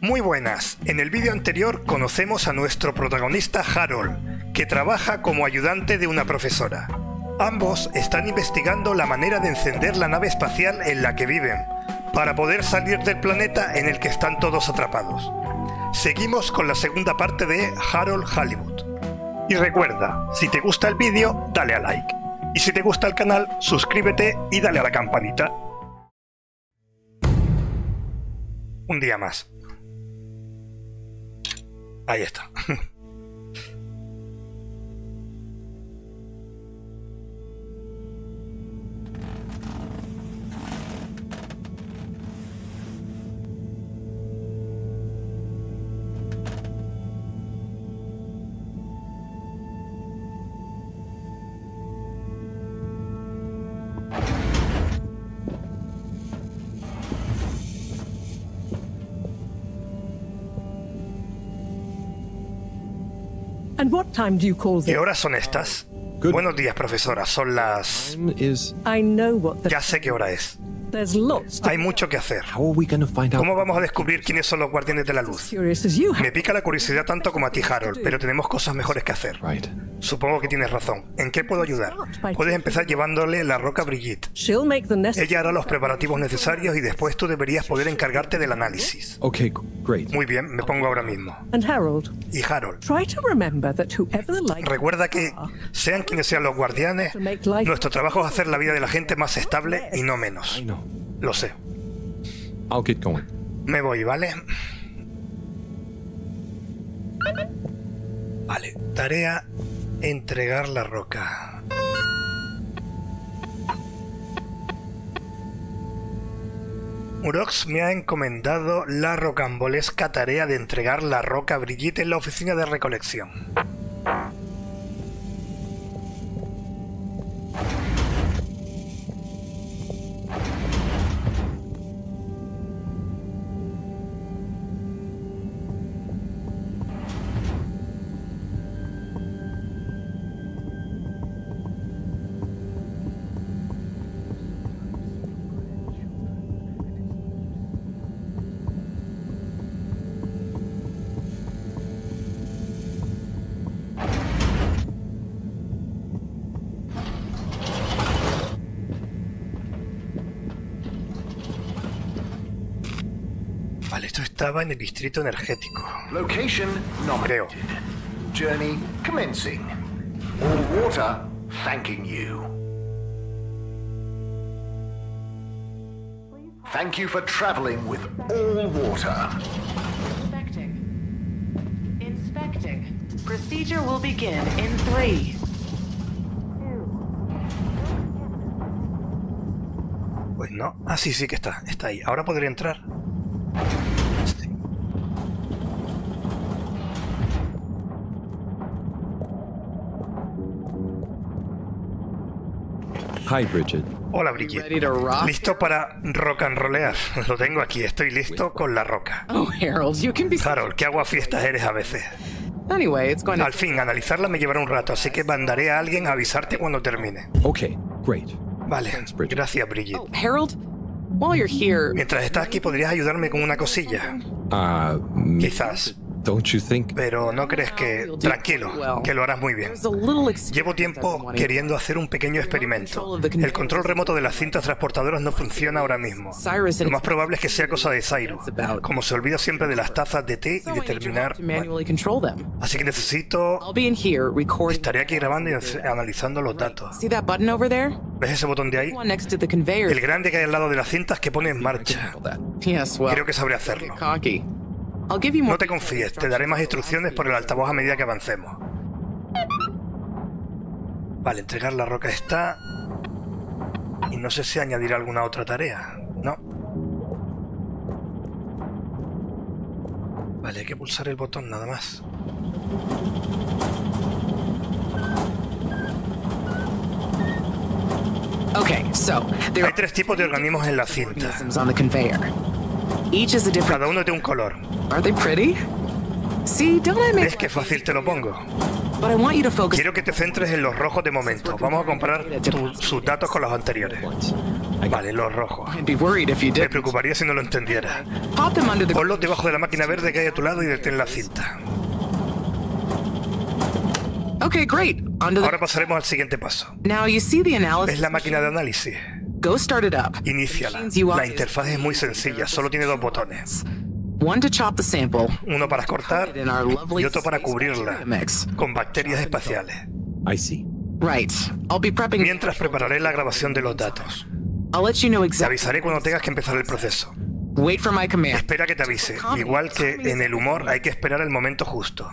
Muy buenas, en el vídeo anterior conocemos a nuestro protagonista Harold, que trabaja como ayudante de una profesora. Ambos están investigando la manera de encender la nave espacial en la que viven, para poder salir del planeta en el que están todos atrapados. Seguimos con la segunda parte de Harold Halibut. Y recuerda, si te gusta el vídeo, dale a like. Y si te gusta el canal, suscríbete y dale a la campanita. Un día más. Ahí está. ¿Qué horas son estas? Buenos días, profesora. Son las... Ya sé qué hora es. Hay mucho que hacer. ¿Cómo vamos a descubrir quiénes son los guardianes de la luz? Me pica la curiosidad tanto como a ti, Harold, pero tenemos cosas mejores que hacer. Supongo que tienes razón. ¿En qué puedo ayudar? Puedes empezar llevándole la roca a Brigitte. Ella hará los preparativos necesarios y después tú deberías poder encargarte del análisis. Muy bien, me pongo ahora mismo. Y Harold, recuerda que, sean quienes sean los guardianes, nuestro trabajo es hacer la vida de la gente más estable y no menos. Lo sé. Me voy, ¿vale? Vale, tarea... Entregar la roca. Moerax me ha encomendado la rocambolesca tarea de entregar la roca a Brigitte en la oficina de recolección. Estaba en el distrito energético. Location nominated. Journey commencing. All Water thanking you. Thank you for traveling with All Water. Inspecting. Inspecting. Procedure will begin in 3. Pues no. Ah, sí, sí que está. Está ahí. Ahora podría entrar. Hi, Brigitte. Hola, Brigitte. ¿Listo para rock and rollear? Lo tengo aquí, estoy listo con la roca. Harold, qué aguafiestas eres a veces. Al fin, analizarla me llevará un rato, así que mandaré a alguien a avisarte cuando termine. Vale, gracias, Brigitte. Mientras estás aquí, ¿podrías ayudarme con una cosilla? Quizás. Pero no crees que... Tranquilo, que lo harás muy bien. Llevo tiempo queriendo hacer un pequeño experimento. El control remoto de las cintas transportadoras no funciona ahora mismo. Lo más probable es que sea cosa de Zyru, como se olvida siempre de las tazas de té y de terminar... Bueno. Así que necesito... Estaré aquí grabando y analizando los datos. ¿Ves ese botón de ahí? El grande que hay al lado de las cintas que pone en marcha. Creo que sabré hacerlo. No te confíes, te daré más instrucciones por el altavoz a medida que avancemos. Vale, entregar la roca está... Y no sé si añadirá alguna otra tarea, ¿no? Vale, hay que pulsar el botón nada más. Hay 3 tipos de organismos en la cinta. Cada uno de un color. ¿Ves qué fácil te lo pongo? Quiero que te centres en los rojos de momento. Vamos a comparar sus datos con los anteriores. Vale, los rojos. Me preocuparía si no lo entendiera. Ponlos debajo de la máquina verde que hay a tu lado y detén la cinta. Ahora pasaremos al siguiente paso. Es la máquina de análisis. Iníciala. La interfaz es muy sencilla, solo tiene dos botones. Uno para cortar y otro para cubrirla con bacterias espaciales. Mientras prepararé la grabación de los datos. Te avisaré cuando tengas que empezar el proceso. Espera que te avise. Igual que en el humor hay que esperar el momento justo.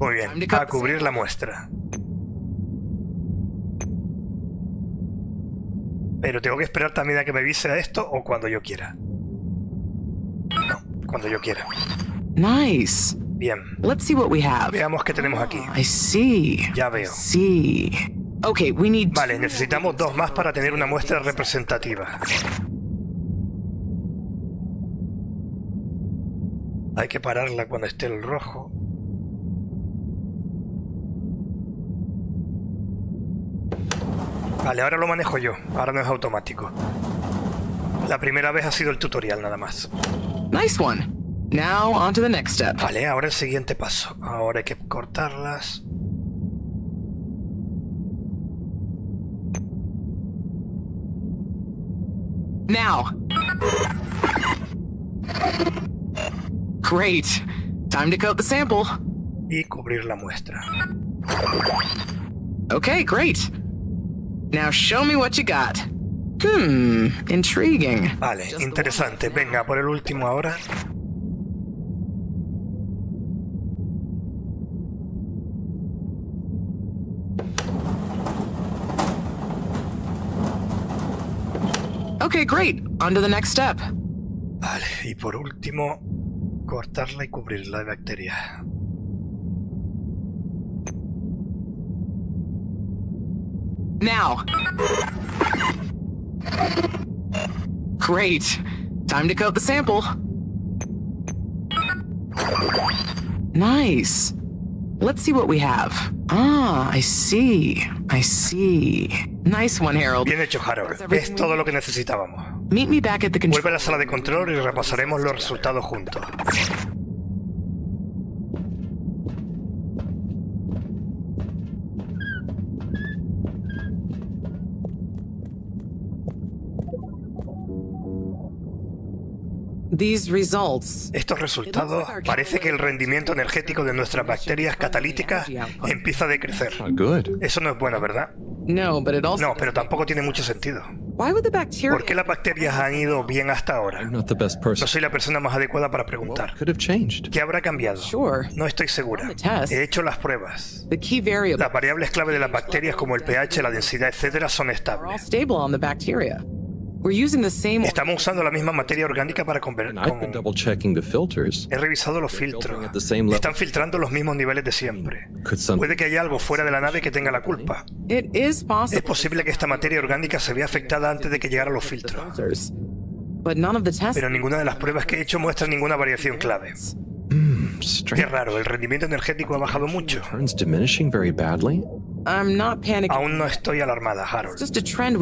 Muy bien, a cubrir la muestra. Pero tengo que esperar también a que me avise a esto o cuando yo quiera. No, cuando yo quiera. Bien. Veamos qué tenemos aquí. Ya veo. Vale, necesitamos dos más para tener una muestra representativa. Hay que pararla cuando esté el rojo. Vale, ahora lo manejo yo. Ahora no es automático. La primera vez ha sido el tutorial nada más. Vale, ahora el siguiente paso. Ahora hay que cortarlas. Y cubrir la muestra. Vale, interesante. Venga, por el último ahora. Vale, y por último, cortarla y cubrirla de bacterias. Bien hecho, Harold. Es todo lo que necesitábamos. Vuelve a la sala de control y repasaremos los resultados juntos. Estos resultados parece que el rendimiento energético de nuestras bacterias catalíticas empieza a decrecer. Eso no es bueno, ¿verdad? No, pero tampoco tiene mucho sentido. ¿Por qué las bacterias han ido bien hasta ahora? No soy la persona más adecuada para preguntar. ¿Qué habrá cambiado? No estoy segura. He hecho las pruebas. Las variables clave de las bacterias como el pH, la densidad, etcétera, son estables. Estamos usando la misma materia orgánica para convertir. He revisado los filtros. Están filtrando los mismos niveles de siempre. Puede que haya algo fuera de la nave que tenga la culpa. Es posible que esta materia orgánica se vea afectada antes de que llegara a los filtros. Pero ninguna de las pruebas que he hecho muestra ninguna variación clave. Qué raro, el rendimiento energético ha bajado mucho. Aún no estoy alarmada, Harold.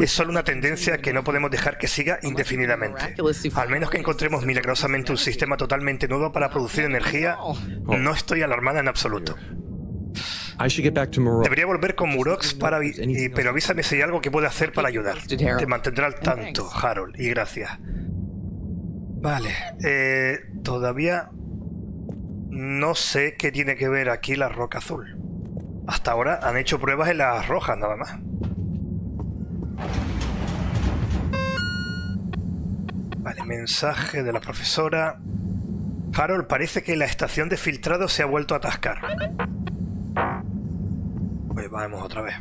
Es solo una tendencia que no podemos dejar que siga indefinidamente. Al menos que encontremos milagrosamente un sistema totalmente nuevo para producir energía, no estoy alarmada en absoluto. Debería volver con Moerax, pero avísame si hay algo que pueda hacer para ayudar. Te mantendrá al tanto, Harold, y gracias. Vale, todavía no sé qué tiene que ver aquí la roca azul. Hasta ahora han hecho pruebas en las rojas, nada más. Vale, mensaje de la profesora. Harold, parece que la estación de filtrado se ha vuelto a atascar. Pues vamos otra vez.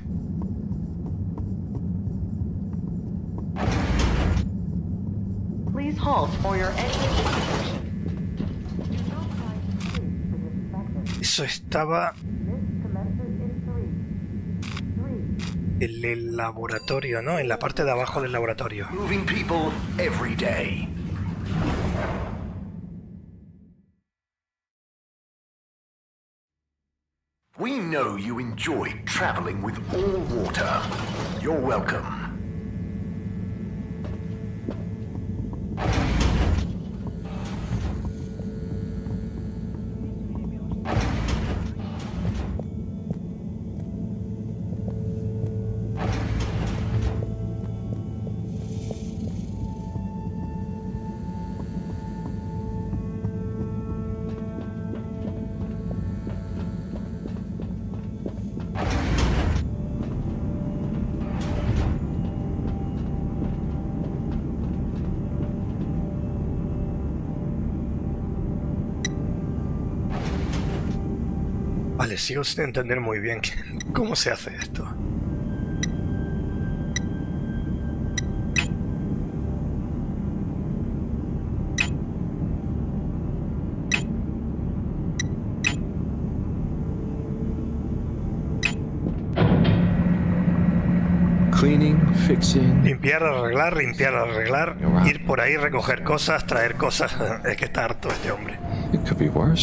Eso estaba... el laboratorio, ¿no? En la parte de abajo del laboratorio. We know you enjoy traveling with All Water. You're welcome. Vale, sigo sin entender muy bien cómo se hace esto. Limpiar, arreglar, ir por ahí, recoger cosas, traer cosas. Es que está harto este hombre.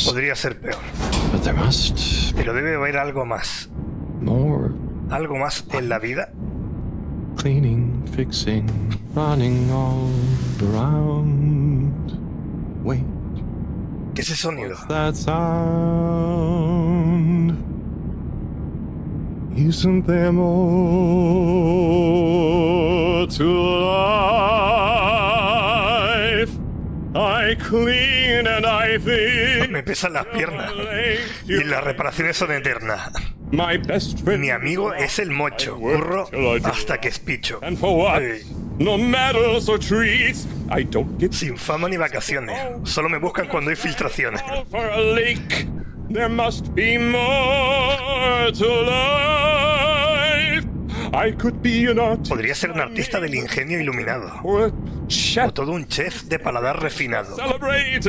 Podría ser peor. Pero debe haber algo más. Algo más en la vida. Cleaning, fixing, running all around. Wait. ¿Qué es ese sonido? Isn't there more to life? I clean and I think. Me pesan las piernas y las reparaciones son eternas. Mi amigo es el mocho, burro hasta que es picho. Sin fama ni vacaciones, solo me buscan cuando hay filtraciones. There must be more to life. I could be an artist. Podría ser un artista del ingenio iluminado. O todo un chef de paladar refinado. Tal vez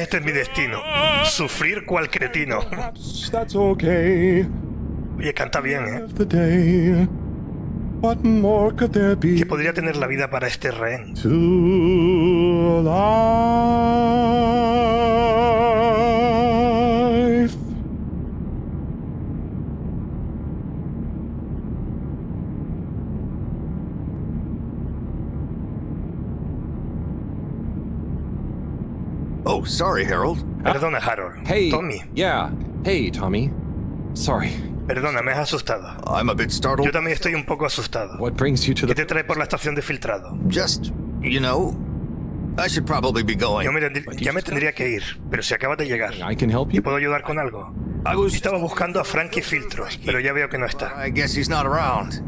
este es mi destino. Sufrir cual cretino. Oye, canta bien, ¿eh? ¿Qué podría tener la vida para este rehén? Oh, sorry, Harold. Perdona, Harold. Hey, Tommy. Yeah. Hey, Tommy. Sorry. Perdona, me has asustado. I'm a bit startled. Yo también estoy un poco asustado. What brings you to the... ¿Qué te trae por la estación de filtrado? Just, you know, I should probably be going. Ya me tendría que ir, pero si acabas de llegar. I can help you. ¿Te puedo ayudar con algo? Estaba buscando a Frankie Filtro, pero ya veo que no está. I guess he's not around.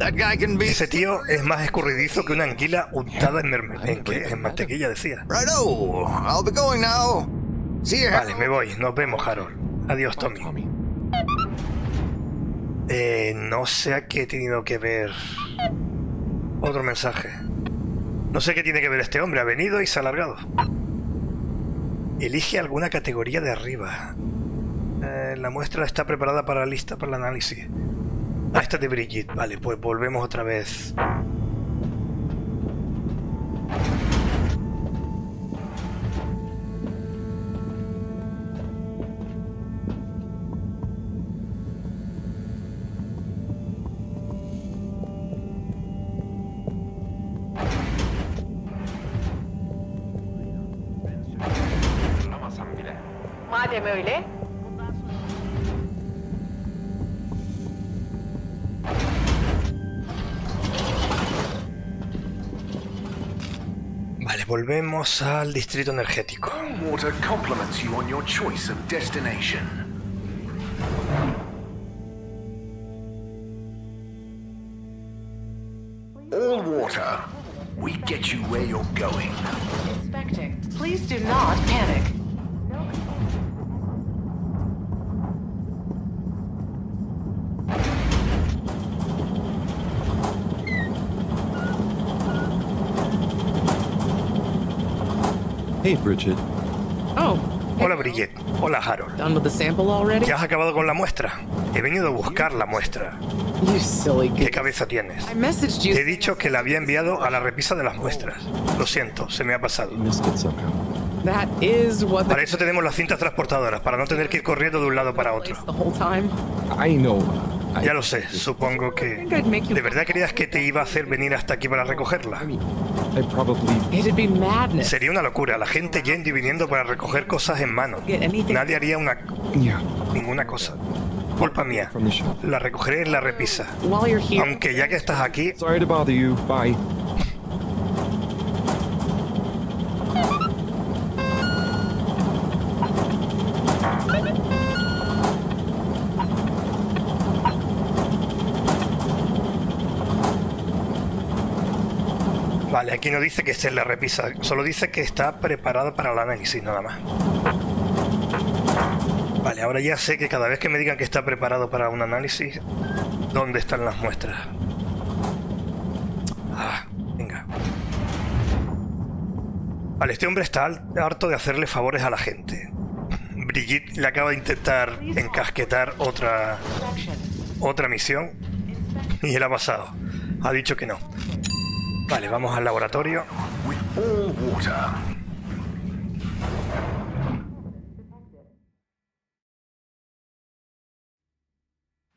That guy can be... Ese tío es más escurridizo que una anguila untada en mantequilla, decía. Righto, I'll be going now. See you. Vale, me voy. Nos vemos, Harold. Adiós, Tommy. No sé a qué he tenido que ver. Otro mensaje. No sé qué tiene que ver este hombre. Ha venido y se ha alargado. Elige alguna categoría de arriba. La muestra está preparada para la lista, para el análisis. Ah, esta es de Brigitte. Vale, pues volvemos otra vez. Öyle. Vale, volvemos al distrito energético. Water compliments you on your choice of destination. All Water. We get you where you're going. Inspecting. Please do not panic. Hey, Bridget. Oh, Hola Brigitte, hola Harold. ¿Ya has acabado con la muestra? He venido a buscar la muestra. ¿Qué cabeza tienes? Te he dicho que la había enviado a la repisa de las muestras. Lo siento, se me ha pasado. Para eso tenemos las cintas transportadoras, para no tener que ir corriendo de un lado para otro. Ya lo sé, supongo que... ¿De verdad creías que te iba a hacer venir hasta aquí para recogerla? Sería una locura, la gente yendo y viniendo para recoger cosas en mano. Nadie haría una... ninguna cosa. Culpa mía. La recogeré en la repisa. Aunque ya que estás aquí... Vale, aquí no dice que esté en la repisa, solo dice que está preparada para el análisis, nada más. Vale, ahora ya sé que cada vez que me digan que está preparado para un análisis, ¿dónde están las muestras? Ah, venga. Vale, este hombre está harto de hacerle favores a la gente. Brigitte le acaba de intentar encasquetar otra misión y él ha pasado. Ha dicho que no. Vale, vamos al laboratorio.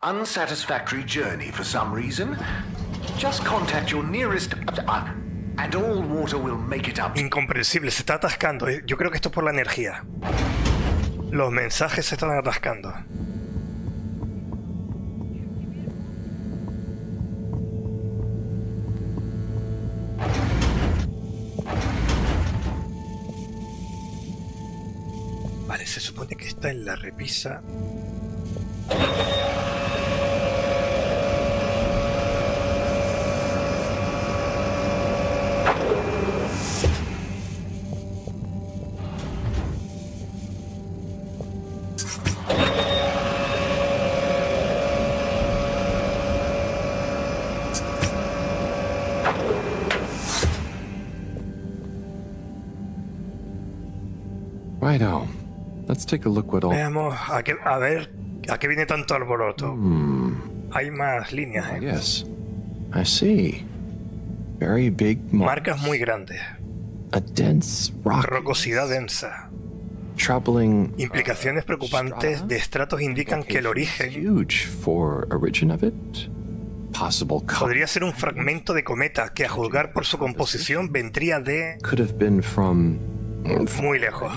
Unsatisfactory journey for some reason. Just contact your nearest and All Water will make it up. Incomprensible, se está atascando. Yo creo que esto es por la energía. Los mensajes se están atascando. Vale, se supone que está en la repisa. Righto. Veamos a ver a qué viene tanto alboroto. Hay más líneas, marcas muy grandes. Rocosidad densa. Implicaciones preocupantes de estratos indican que el origen podría ser un fragmento de cometa que, a juzgar por su composición, vendría de muy lejos.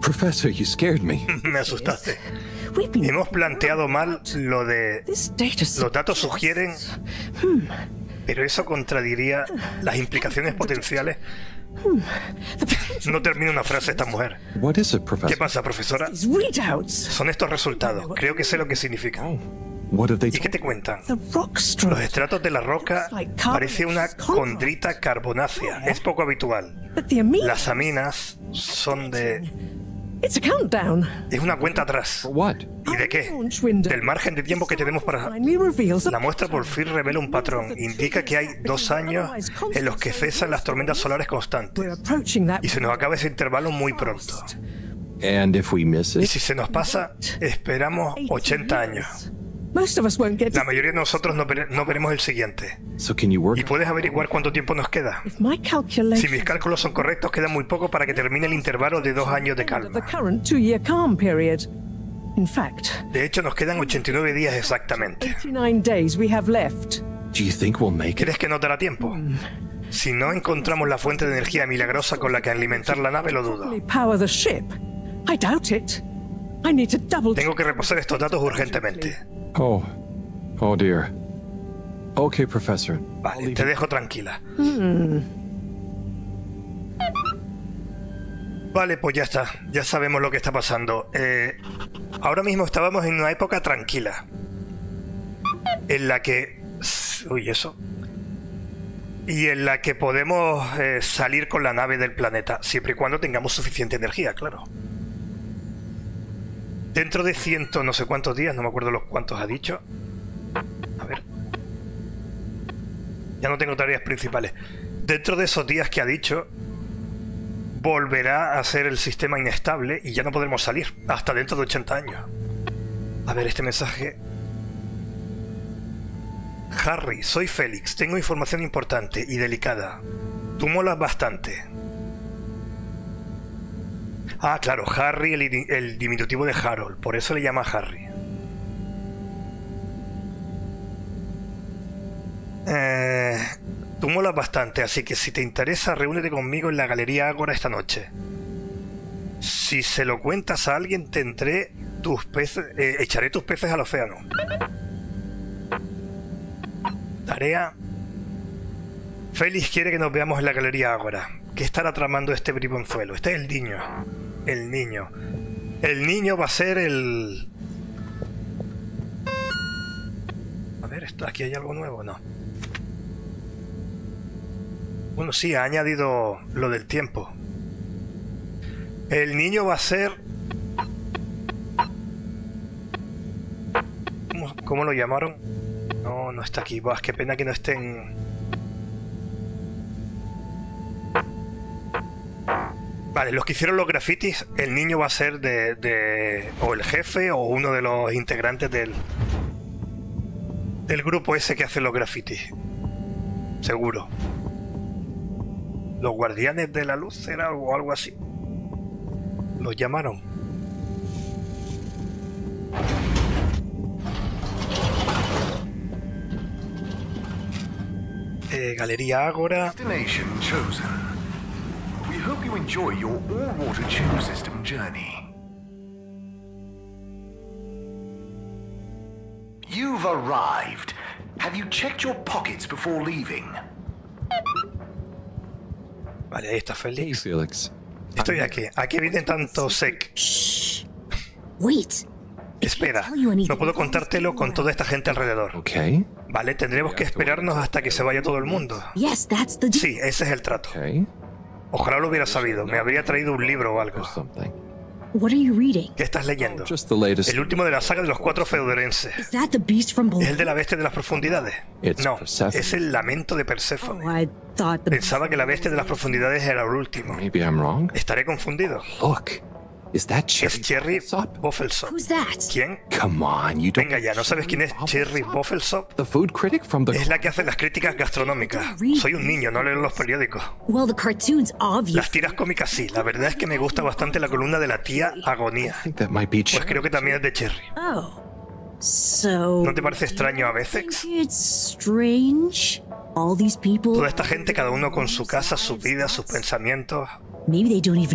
Professor, you scared me. Me asustaste. Hemos planteado mal lo de... Los datos sugieren... Pero eso contradiría las implicaciones potenciales. No termina una frase esta mujer. ¿Qué pasa, profesora? Son estos resultados. Creo que sé lo que significa. ¿Y qué te cuentan? Los estratos de la roca parece una condrita carbonácea. Es poco habitual. Las aminas son de... Es una cuenta atrás. ¿Y de qué? Del margen de tiempo que tenemos para... La muestra por fin revela un patrón. Indica que hay 2 años en los que cesan las tormentas solares constantes. Y se nos acaba ese intervalo muy pronto. Y si se nos pasa, esperamos 80 años. La mayoría de nosotros no veremos el siguiente. ¿Y puedes averiguar cuánto tiempo nos queda? Si mis cálculos son correctos, queda muy poco para que termine el intervalo de 2 años de calma. De hecho, nos quedan 89 días exactamente. ¿Crees que no dará tiempo? Si no encontramos la fuente de energía milagrosa con la que alimentar la nave, lo dudo. Tengo que repasar estos datos urgentemente. Oh dear. Okay, professor. Vale, te dejo tranquila. Vale, pues ya está. Ya sabemos lo que está pasando. Ahora mismo estábamos en una época tranquila. En la que... Uy, eso. Y en la que podemos salir con la nave del planeta, siempre y cuando tengamos suficiente energía, claro. Dentro de 100 no sé cuántos días, no me acuerdo los cuántos ha dicho. A ver. Ya no tengo tareas principales. Dentro de esos días que ha dicho, volverá a ser el sistema inestable y ya no podremos salir hasta dentro de 80 años. A ver, este mensaje... Harry, soy Félix. Tengo información importante y delicada. Tú molas bastante. Ah, claro, Harry, el diminutivo de Harold. Por eso le llama Harry. Tú molas bastante, así que si te interesa, reúnete conmigo en la Galería Ágora esta noche. Si se lo cuentas a alguien, tendré tus peces... echaré tus peces al océano. Tarea. Félix quiere que nos veamos en la Galería Ágora. ¿Qué estará tramando este bribonzuelo? Este es el niño. El niño. El niño va a ser el... A ver, esto, aquí hay algo nuevo, ¿no? Bueno, sí, ha añadido lo del tiempo. El niño va a ser... ¿Cómo lo llamaron? No, no está aquí. Buah, qué pena que no estén... Vale, los que hicieron los grafitis, el niño va a ser de o el jefe o uno de los integrantes del grupo ese que hace los grafitis. Seguro. Los guardianes de la luz era o algo así. Los llamaron. Galería Ágora. We hope you enjoy your All Water Tube System journey. You've arrived. Have you checked your pockets before leaving? Vale, ahí está Félix. Hey, Felix. Estoy aquí. ¿A qué viene tanto sec? Wait. Espera, no puedo contártelo con toda esta gente alrededor. Okay. Vale, tendremos que esperarnos hasta que se vaya todo el mundo. Sí, ese es el trato. Okay. Ojalá lo hubiera sabido. Me habría traído un libro o algo. ¿Qué estás leyendo? El último de la saga de los 4 feudorenses. ¿Es el de la bestia de las profundidades? No, es el lamento de Perséfone. Pensaba que la bestia de las profundidades era el último. Estaré confundido. Es Cherry Buffelsop. ¿Quién? Venga ya, ¿no sabes quién es Cherry Buffelsop? Es la que hace las críticas gastronómicas. Soy un niño, no leo los periódicos. Las tiras cómicas sí. La verdad es que me gusta bastante la columna de la tía Agonía. Pues creo que también es de Cherry. ¿No te parece extraño a veces? Toda esta gente, cada uno con su casa, su vida, sus pensamientos...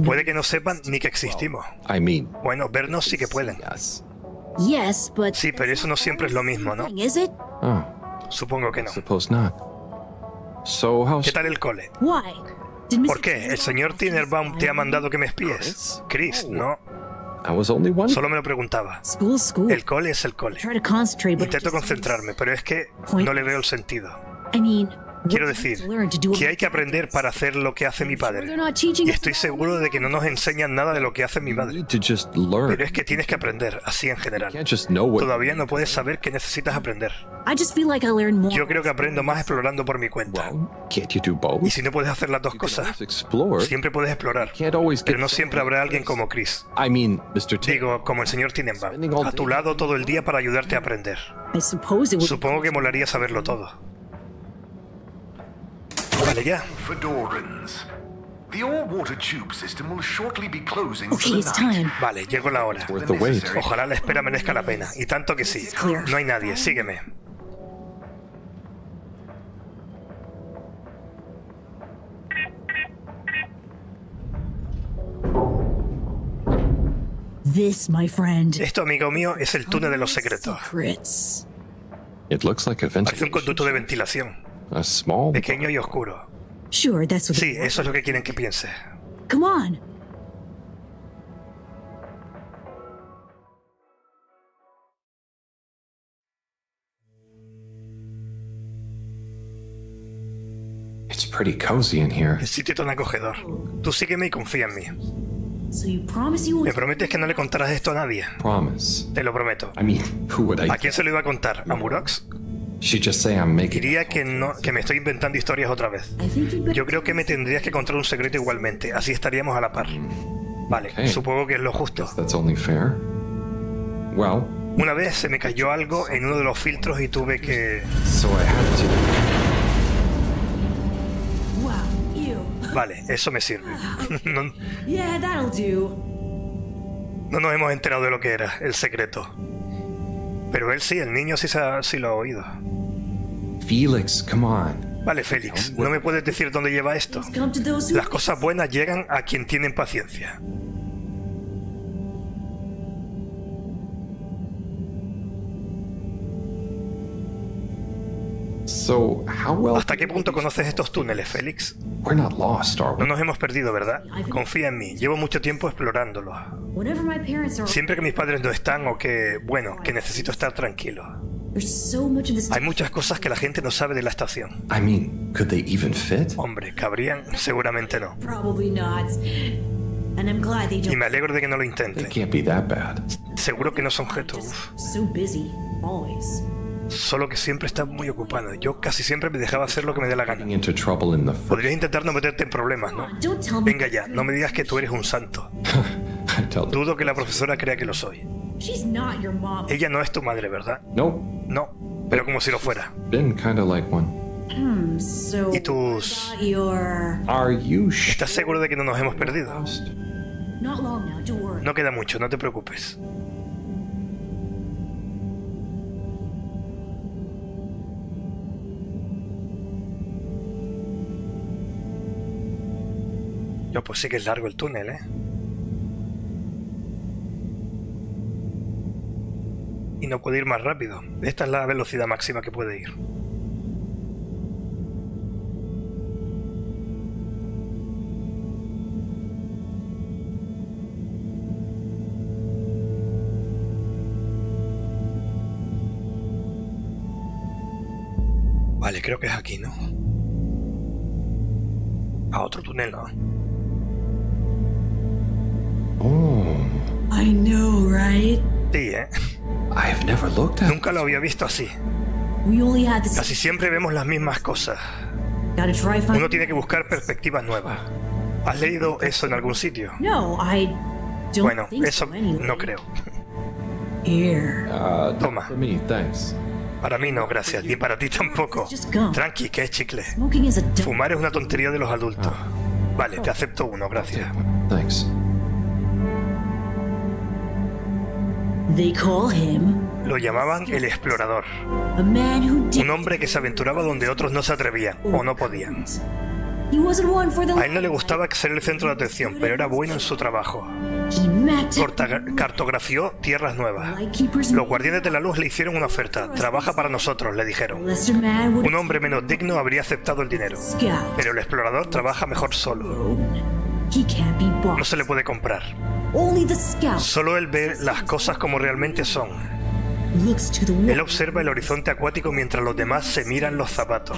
Puede que no sepan ni que existimos. Bueno, vernos sí que pueden. Sí, pero eso no siempre es lo mismo, ¿no? Supongo que no. ¿Qué tal el cole? ¿Por qué? ¿El señor Tinnerbaum te ha mandado que me espíes? Chris, no. Solo me lo preguntaba. El cole es el cole. Intento concentrarme, pero es que no le veo el sentido. Quiero decir, que hay que aprender para hacer lo que hace mi padre. Y estoy seguro de que no nos enseñan nada de lo que hace mi madre. Pero es que tienes que aprender, así en general. Todavía no puedes saber qué necesitas aprender. Yo creo que aprendo más explorando por mi cuenta. Y si no puedes hacer las dos cosas, siempre puedes explorar. Pero no siempre habrá alguien como Chris. Digo, como el señor Tinnerbaum, a tu lado todo el día para ayudarte a aprender. Supongo que molaría saberlo todo. Vale, ya. Vale, llegó la hora. Ojalá la espera merezca la pena. Y tanto que sí. No hay nadie. Sígueme. Esto, amigo mío, es el túnel de los secretos. Parece un conducto de ventilación. Pequeño y oscuro. Sí, eso es lo que quieren que piense. El sitio es tan acogedor. Tú sígueme y confía en mí. ¿Me prometes que no le contarás esto a nadie? Te lo prometo. ¿A quién se lo iba a contar? ¿A Moerax? Diría que no, que me estoy inventando historias otra vez. Yo creo que me tendrías que contar un secreto igualmente, así estaríamos a la par. Vale, supongo que es lo justo. Una vez se me cayó algo en uno de los filtros y tuve que... Vale, eso me sirve. No nos hemos enterado de lo que era, el secreto. Pero él sí, el niño sí lo ha oído. Félix, come on. Vale, Félix, ¿no me puedes decir dónde lleva esto? Las cosas buenas llegan a quien tienen paciencia. ¿Hasta qué punto conoces estos túneles, Félix? No nos hemos perdido, ¿verdad? Confía en mí, llevo mucho tiempo explorándolos. Siempre que mis padres no están o que, bueno, que necesito estar tranquilo. Hay muchas cosas que la gente no sabe de la estación. Hombre, ¿cabrían? Seguramente no. Y me alegro de que no lo intenten. Seguro que no son objetos. Solo que siempre está muy ocupado. Yo casi siempre me dejaba hacer lo que me dé la gana. Podrías intentar no meterte en problemas, ¿no? Venga ya, no me digas que tú eres un santo. Dudo que la profesora crea que lo soy. Ella no es tu madre, ¿verdad? No, pero como si lo fuera. ¿Y tus...? ¿Estás seguro de que no nos hemos perdido? No queda mucho, no te preocupes. Yo pues sí que es largo el túnel, ¿eh? Y no puede ir más rápido. Esta es la velocidad máxima que puede ir. Vale, creo que es aquí, ¿no? A otro túnel, ¿no? I know, right? Sí, ¿eh? Nunca lo había visto así. Casi siempre vemos las mismas cosas. Uno tiene que buscar perspectivas nuevas. ¿Has leído eso en algún sitio? Bueno, eso no creo. Toma. Para mí no, gracias. Ni para ti tampoco. Tranqui, que es chicle. Fumar es una tontería de los adultos. Vale, te acepto uno, gracias. Lo llamaban el explorador. Un hombre que se aventuraba donde otros no se atrevían o no podían. A él no le gustaba ser el centro de atención, pero era bueno en su trabajo. Cartografió tierras nuevas. Los guardianes de la luz le hicieron una oferta. Trabaja para nosotros, le dijeron. Un hombre menos digno habría aceptado el dinero, pero el explorador trabaja mejor solo. No se le puede comprar. Solo él ve las cosas como realmente son. Él observa el horizonte acuático mientras los demás se miran los zapatos.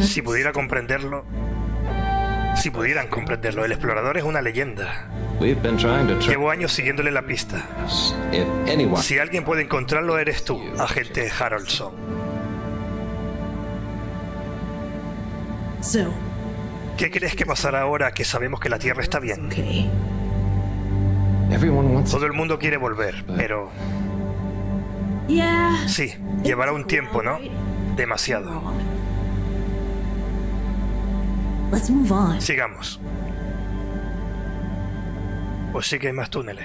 Si pudiera comprenderlo... Si pudieran comprenderlo, el explorador es una leyenda. Llevo años siguiéndole la pista. Si alguien puede encontrarlo, eres tú, agente Harrelson. ¿Qué crees que pasará ahora que sabemos que la Tierra está bien? Todo el mundo quiere volver, pero... Sí, llevará un tiempo, ¿no? Demasiado. Sigamos. Pues sí que hay más túneles.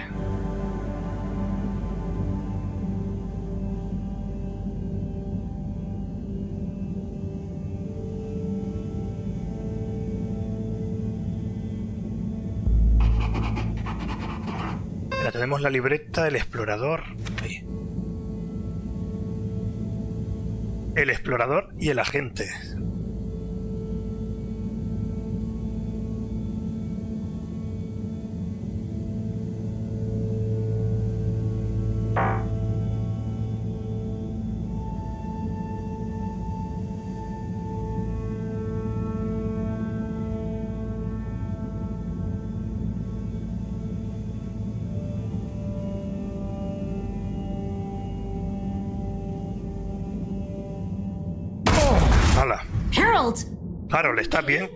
Tenemos la libreta, el explorador. Sí. El explorador y el agente. Harold. Harold, ¿estás bien?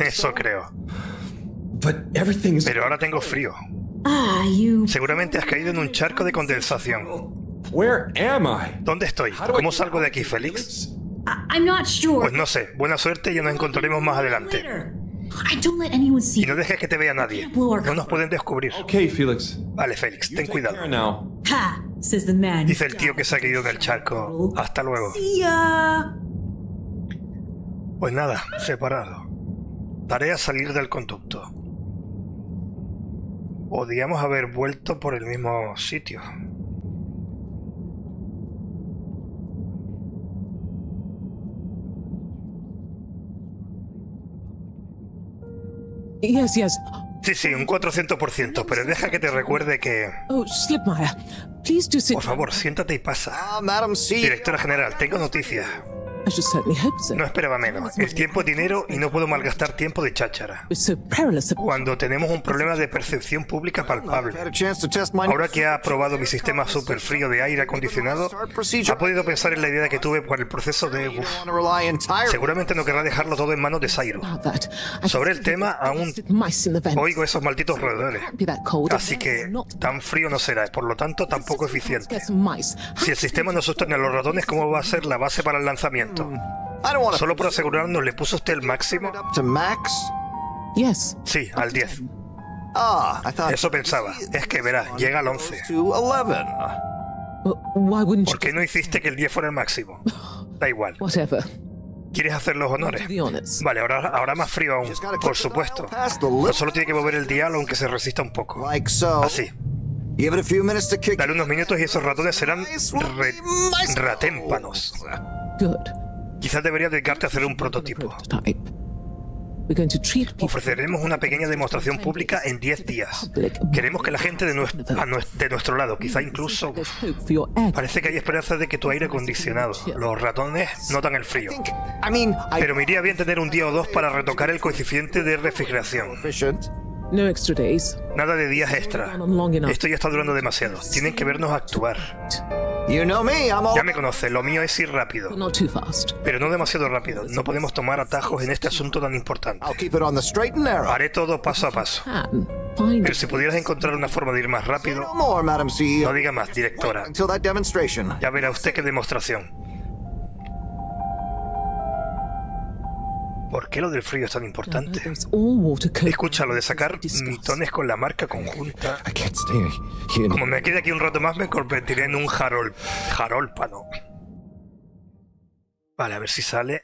Eso creo. Pero ahora tengo frío. Seguramente has caído en un charco de condensación. ¿Dónde estoy? ¿Cómo salgo de aquí, Félix? Pues no sé. Buena suerte y nos encontraremos más adelante. Y no dejes que te vea nadie. No nos pueden descubrir. Vale, Félix, ten cuidado. Dice el tío que se ha caído del charco. Hasta luego. Pues nada, separado. Tarea salir del conducto. Podríamos haber vuelto por el mismo sitio. Sí, sí, un 400%, pero deja que te recuerde que... Por favor, siéntate y pasa. Directora General, tengo noticias. No esperaba menos. El tiempo es dinero y no puedo malgastar tiempo de cháchara. Cuando tenemos un problema de percepción pública palpable. Ahora que ha probado mi sistema super frío de aire acondicionado, ha podido pensar en la idea que tuve para el proceso de... Seguramente no querrá dejarlo todo en manos de Zyru. Sobre el tema, aún oigo esos malditos roedores. Así que tan frío no será, por lo tanto tampoco eficiente. Si el sistema no sostiene a los ratones, ¿cómo va a ser la base para el lanzamiento? Solo por asegurarnos, ¿le puso usted el máximo? Sí, al 10. Eso pensaba. Es que verá, llega al 11. ¿Por qué no hiciste que el 10 fuera el máximo? Da igual. ¿Quieres hacer los honores? Vale, ahora más frío aún. Por supuesto. Pero solo tiene que mover el dial aunque se resista un poco. Así. Dale unos minutos y esos ratones serán ratémpanos. Quizás debería dedicarte a hacer un prototipo. Ofreceremos una pequeña demostración pública en 10 días. Queremos que la gente de nuestro lado, quizá incluso... Parece que hay esperanza de que tu aire acondicionado. Los ratones notan el frío. Pero me iría bien tener un día o dos para retocar el coeficiente de refrigeración. Nada de días extra. Esto ya está durando demasiado. Tienen que vernos actuar. Ya me conoces, lo mío es ir rápido. Pero no demasiado rápido. No podemos tomar atajos en este asunto tan importante. Haré todo paso a paso. Pero si pudieras encontrar una forma de ir más rápido... No diga más, directora. Ya verá usted qué demostración. ¿Por qué lo del frío es tan importante? Escucha, lo de sacar mitones con la marca conjunta. Como me quede aquí un rato más, me convertiré en un jarolpano. Vale, a ver si sale.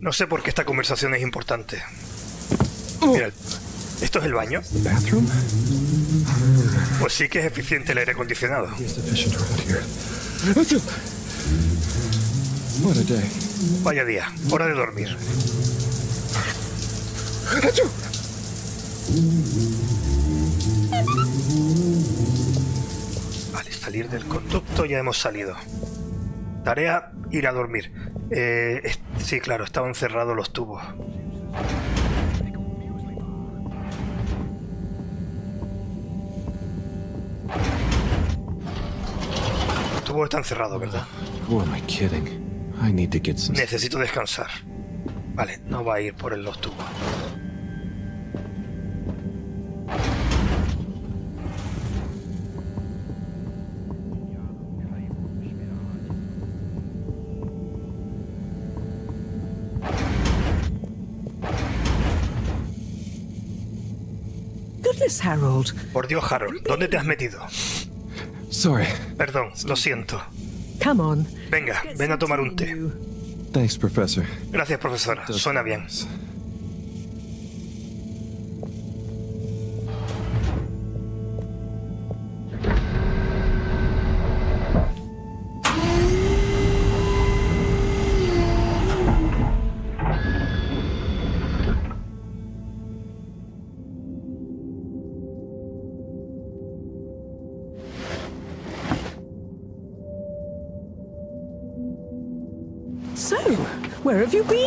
No sé por qué esta conversación es importante. Mira, ¿esto es el baño? Pues sí que es eficiente el aire acondicionado. Vaya día, hora de dormir. Vale, salir del conducto, ya hemos salido. Tarea, ir a dormir. Sí, claro, estaban cerrados los tubos. Los tubos están cerrados, ¿verdad? Necesito descansar. Vale, no va a ir por los tubos. Por Dios, Harold, ¿dónde te has metido? Perdón, lo siento. Venga, ven a tomar un té. Gracias, profesora. Suena bien.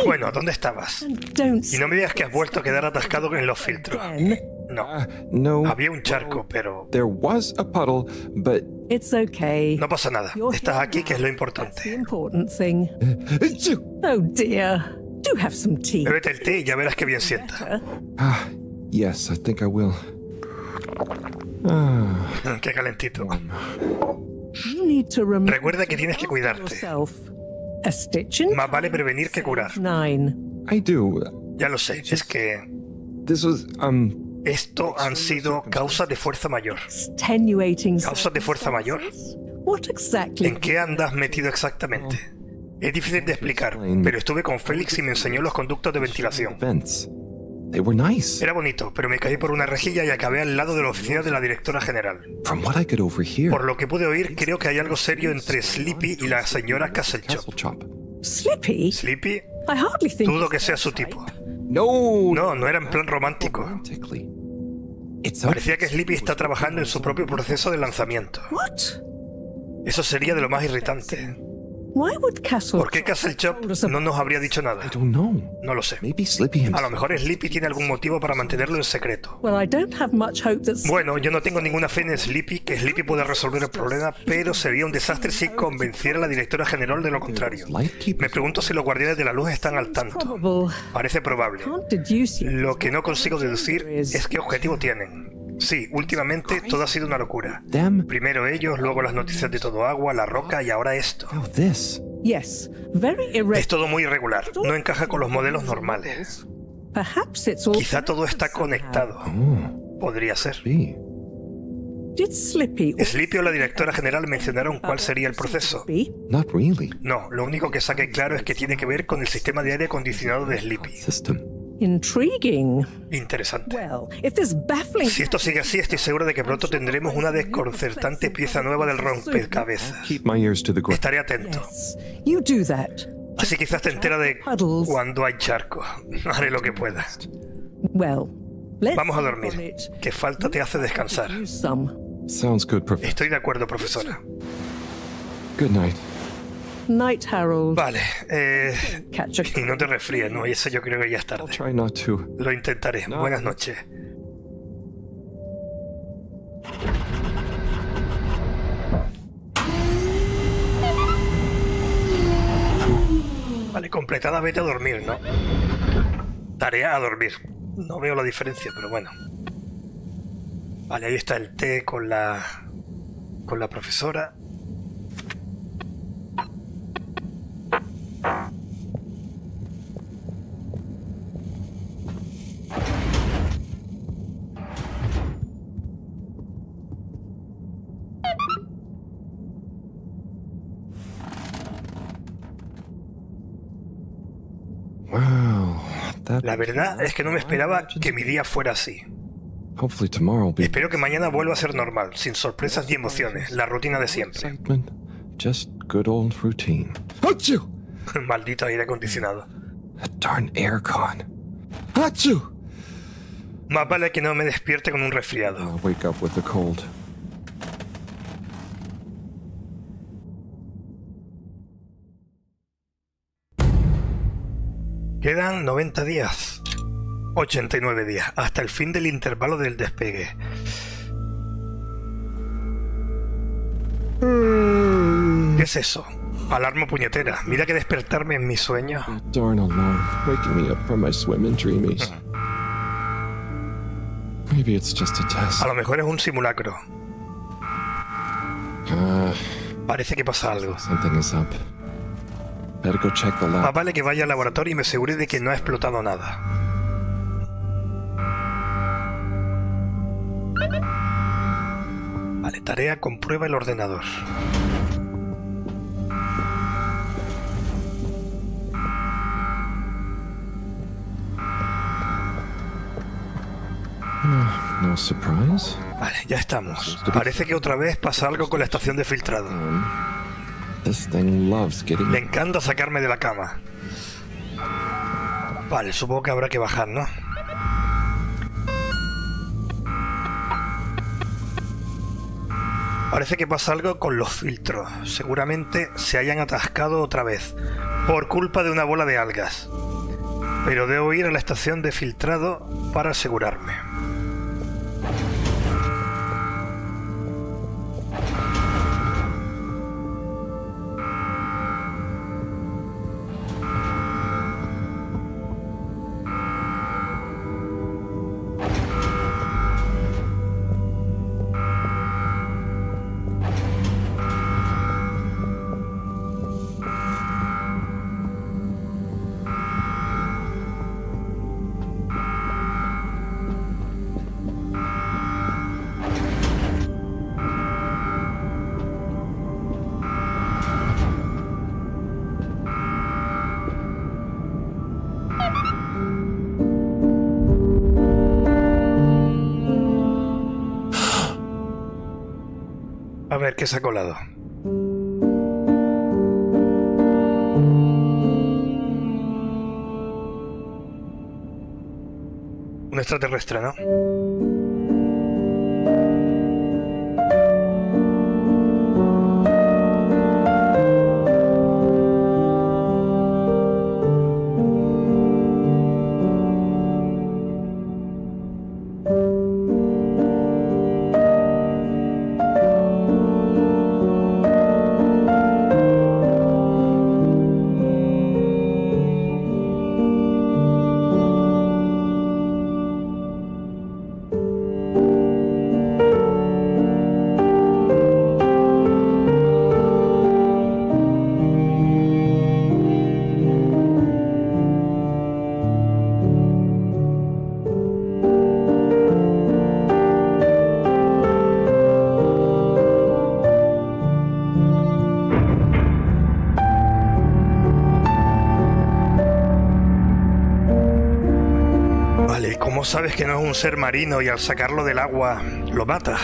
Bueno, ¿dónde estabas? Y no me digas que has vuelto a quedar atascado en los filtros. No. Había un charco, pero... It's okay. No pasa nada. Estás aquí, que es lo importante. Oh dear. Do have some tea. Bébete el té y ya verás qué bien sienta. Ah, yes, I think I will. Qué calentito. Recuerda que tienes que cuidarte. Más vale prevenir que curar. Ya lo sé, es que... Esto han sido causas de fuerza mayor. ¿Causas de fuerza mayor? ¿En qué andas metido exactamente? Es difícil de explicar, pero estuve con Félix y me enseñó los conductos de ventilación. Era bonito, pero me caí por una rejilla y acabé al lado de la oficina de la directora general. Por lo que pude oír, creo que hay algo serio entre Slippy y la señora Castlechop. ¿Slippy? ¿Slippy? Dudo que sea su tipo. No era en plan romántico. Parecía que Slippy está trabajando en su propio proceso de lanzamiento. Eso sería de lo más irritante. ¿Por qué Castlechop no nos habría dicho nada? No lo sé. A lo mejor Slippy tiene algún motivo para mantenerlo en secreto. Bueno, yo no tengo ninguna fe en Slippy, que Slippy pueda resolver el problema, pero sería un desastre si convenciera a la directora general de lo contrario. Me pregunto si los guardianes de la luz están al tanto. Parece probable. Lo que no consigo deducir es qué objetivo tienen. Sí, últimamente todo ha sido una locura. Primero ellos, luego las noticias de Todo Agua, La Roca y ahora esto. Es todo muy irregular, no encaja con los modelos normales. Quizá todo está conectado. Podría ser. ¿Slippy o la directora general mencionaron cuál sería el proceso? No, lo único que saqué claro es que tiene que ver con el sistema de aire acondicionado de Slippy. Interesante. Si esto sigue así, estoy seguro de que pronto tendremos una desconcertante pieza nueva del rompecabezas. Estaré atento. Así quizás te enteras de cuando hay charco. Haré lo que pueda. Vamos a dormir, que falta te hace descansar. Estoy de acuerdo, profesora. Vale, y no te resfríes, ¿no? Y eso yo creo que ya es tarde. Lo intentaré. Buenas noches. Vale, completada, vete a dormir, ¿no? Tarea a dormir. No veo la diferencia, pero bueno. Vale, ahí está el té con la profesora. La verdad es que no me esperaba que mi día fuera así. Espero que mañana vuelva a ser normal, sin sorpresas ni emociones, la rutina de siempre. Maldito aire acondicionado. Más vale que no me despierte con un resfriado. Quedan 90 días, 89 días, hasta el fin del intervalo del despegue. ¿Qué es eso? Alarma puñetera. Mira que despertarme en mi sueño. A lo mejor es un simulacro. Parece que pasa algo. Más vale que vaya al laboratorio y me asegure de que no ha explotado nada. Vale, tarea, comprueba el ordenador. No surprise. Vale, ya estamos. Parece que otra vez pasa algo con la estación de filtrado. Le encanta sacarme de la cama. Vale, supongo que habrá que bajar, ¿no? Parece que pasa algo con los filtros. Seguramente se hayan atascado otra vez, por culpa de una bola de algas. Pero debo ir a la estación de filtrado para asegurarme. ver qué se ha colado. Un extraterrestre, ¿no? Sabes que no es un ser marino y al sacarlo del agua lo mata.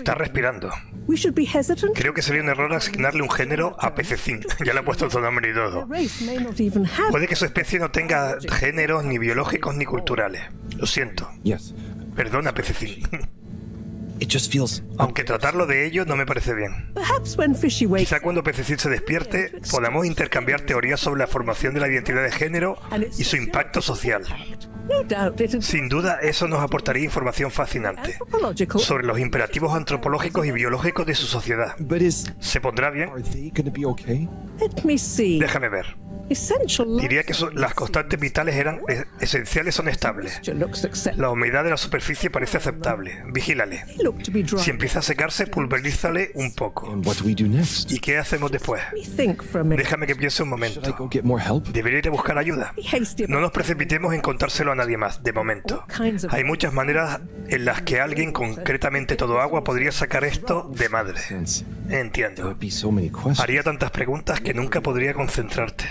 Está respirando. Creo que sería un error asignarle un género a PC5. Ya le he puesto el nombre y todo. Puede que su especie no tenga géneros ni biológicos ni culturales. Lo siento. Perdona, PC5. Aunque tratarlo de ello no me parece bien. Quizá cuando PC5 se despierte, podamos intercambiar teorías sobre la formación de la identidad de género y su impacto social. Sin duda, eso nos aportaría información fascinante sobre los imperativos antropológicos y biológicos de su sociedad. ¿Se pondrá bien? Déjame ver. Diría que las constantes vitales eran esenciales, son estables. La humedad de la superficie parece aceptable. Vigílale. Si empieza a secarse, pulverízale un poco. ¿Y qué hacemos después? Déjame que piense un momento. ¿Debería ir a buscar ayuda? No nos precipitemos en contárselo a nadie más, de momento. Hay muchas maneras en las que alguien, concretamente todo agua, podría sacar esto de madre. Entiendo. Haría tantas preguntas que nunca podría concentrarte.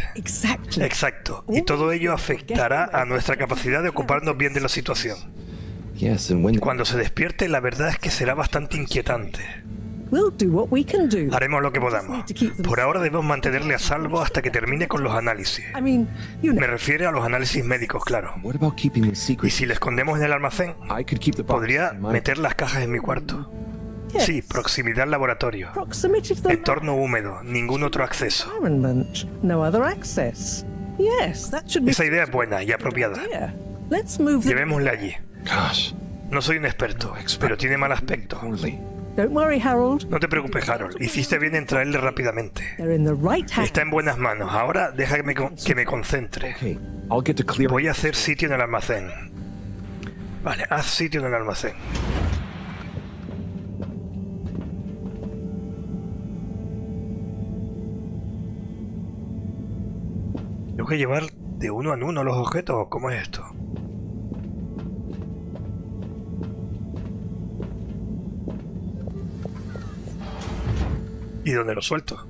Exacto. Y todo ello afectará a nuestra capacidad de ocuparnos bien de la situación. Cuando se despierte, la verdad es que será bastante inquietante. Haremos lo que podamos. Por ahora debemos mantenerle a salvo hasta que termine con los análisis. Me refiero a los análisis médicos, claro. Y si le escondemos en el almacén, podría meter las cajas en mi cuarto. Sí, proximidad al laboratorio. Entorno húmedo, ningún otro acceso. Esa idea es buena y apropiada. Llevémosla allí. No soy un experto, pero tiene mal aspecto. No te preocupes, Harold. Hiciste bien en traerle rápidamente. Está en buenas manos. Ahora déjame que me concentre. Voy a hacer sitio en el almacén. Vale, haz sitio en el almacén. ¿Tengo que llevar de uno en uno los objetos? ¿Cómo es esto? ¿Y dónde lo suelto?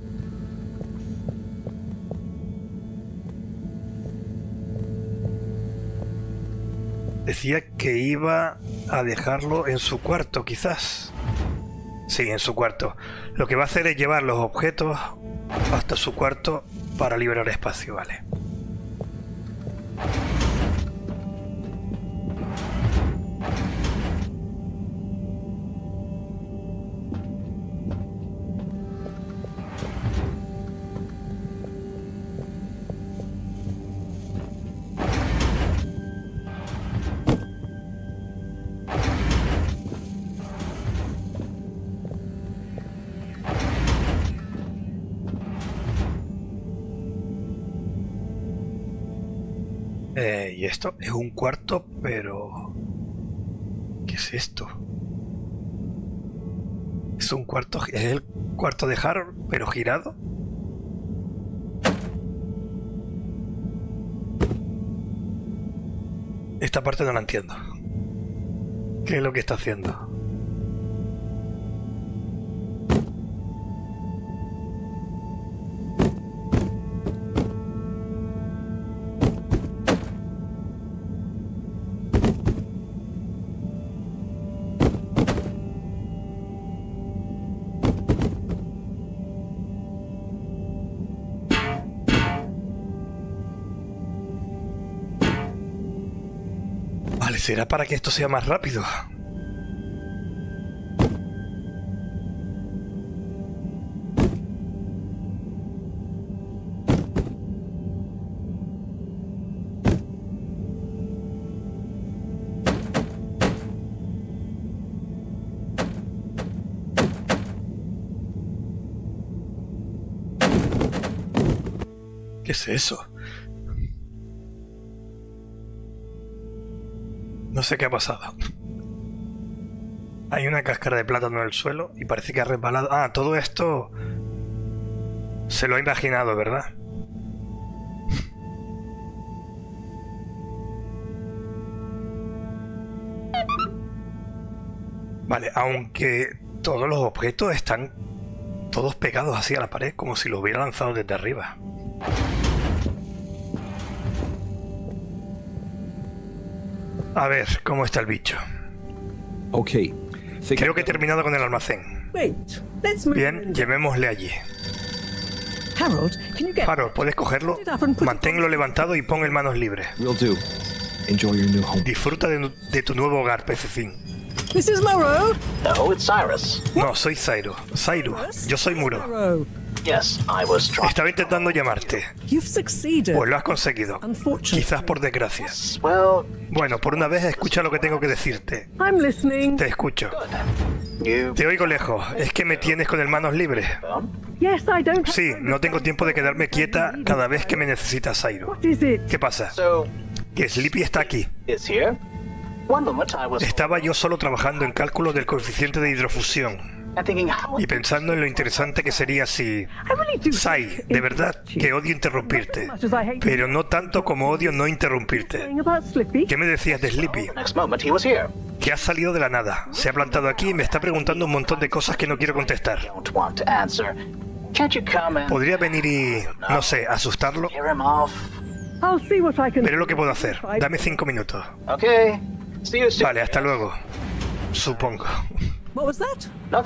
Decía que iba a dejarlo en su cuarto, quizás. Sí, en su cuarto. Lo que va a hacer es llevar los objetos hasta su cuarto para liberar espacio, vale. Y esto es un cuarto, pero... ¿qué es esto? Es un cuarto, es el cuarto de Harold, pero girado. Esta parte no la entiendo. ¿Qué es lo que está haciendo? ¿Será para que esto sea más rápido? ¿Qué es eso? No sé qué ha pasado. Hay una cáscara de plátano en el suelo y parece que ha resbalado. Ah, todo esto se lo ha imaginado, ¿verdad? Vale, aunque todos los objetos están todos pegados hacia la pared, como si los hubiera lanzado desde arriba. A ver, ¿cómo está el bicho? Ok. Creo que he terminado con el almacén. Bien, llevémosle allí. Harold, ¿puedes cogerlo? Manténlo levantado y pon el manos libres. Disfruta de tu nuevo hogar, PC5. No, soy Zyru. Zyru, yo soy Muro. Estaba intentando llamarte. Pues lo has conseguido. Quizás por desgracia. Bueno, por una vez escucha lo que tengo que decirte. Te escucho. Te oigo lejos. Es que me tienes con el manos libres. Sí, no tengo tiempo de quedarme quieta cada vez que me necesitas, Zyru. ¿Qué pasa? Que Slippy está aquí. Estaba yo solo trabajando en cálculos del coeficiente de hidrofusión. Y pensando en lo interesante que sería si... Sai, de verdad que odio interrumpirte, pero no tanto como odio no interrumpirte. ¿Qué me decías de Slippy? Que ha salido de la nada, se ha plantado aquí y me está preguntando un montón de cosas que no quiero contestar. ¿Podría venir y, no sé, asustarlo? Veré lo que puedo hacer, dame 5 minutos. Vale, hasta luego. Supongo.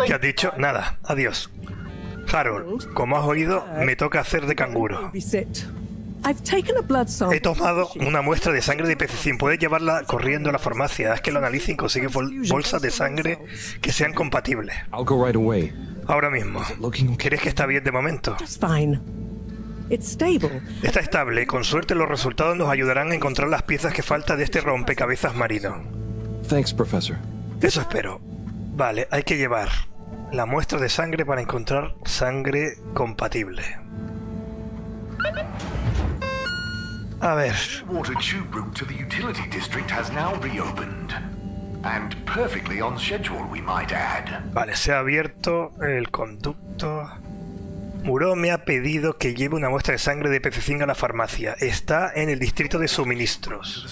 ¿Qué has dicho? Nada. Adiós. Harold, como has oído, me toca hacer de canguro. He tomado una muestra de sangre de PC5. Puedes llevarla corriendo a la farmacia. Haz que lo analicen y consigue bolsas de sangre que sean compatibles. Ahora mismo. ¿Crees que está bien de momento? Está estable. Con suerte los resultados nos ayudarán a encontrar las piezas que faltan de este rompecabezas marino. Eso espero. Vale, hay que llevar la muestra de sangre para encontrar sangre compatible. A ver. Vale, se ha abierto el conducto. Muro me ha pedido que lleve una muestra de sangre de PC5 a la farmacia. Está en el distrito de suministros,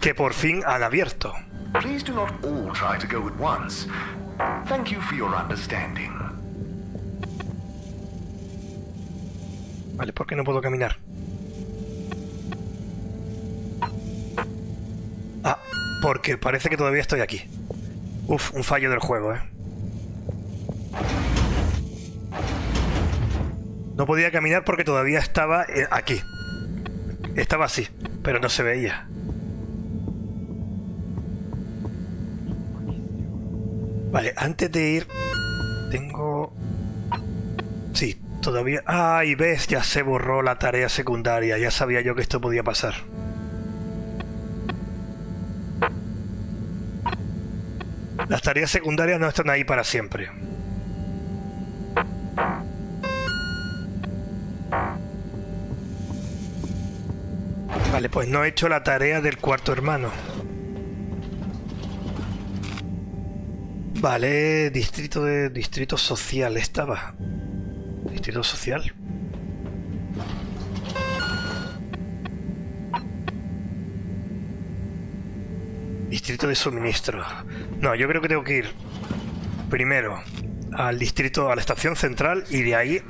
que por fin han abierto. Please do not all try to go at once. Thank you for your understanding. Vale, ¿por qué no puedo caminar? Ah, porque parece que todavía estoy aquí. Uf, un fallo del juego, ¿eh? No podía caminar porque todavía estaba aquí. Estaba así, pero no se veía. Vale, antes de ir... tengo... sí, todavía... ¡ay, ves! Ya se borró la tarea secundaria. Ya sabía yo que esto podía pasar. Las tareas secundarias no están ahí para siempre. Vale, pues no he hecho la tarea del cuarto hermano. Vale, distrito social estaba. Distrito social. Distrito de suministro. No, yo creo que tengo que ir primero al distrito, a la estación central, y de ahí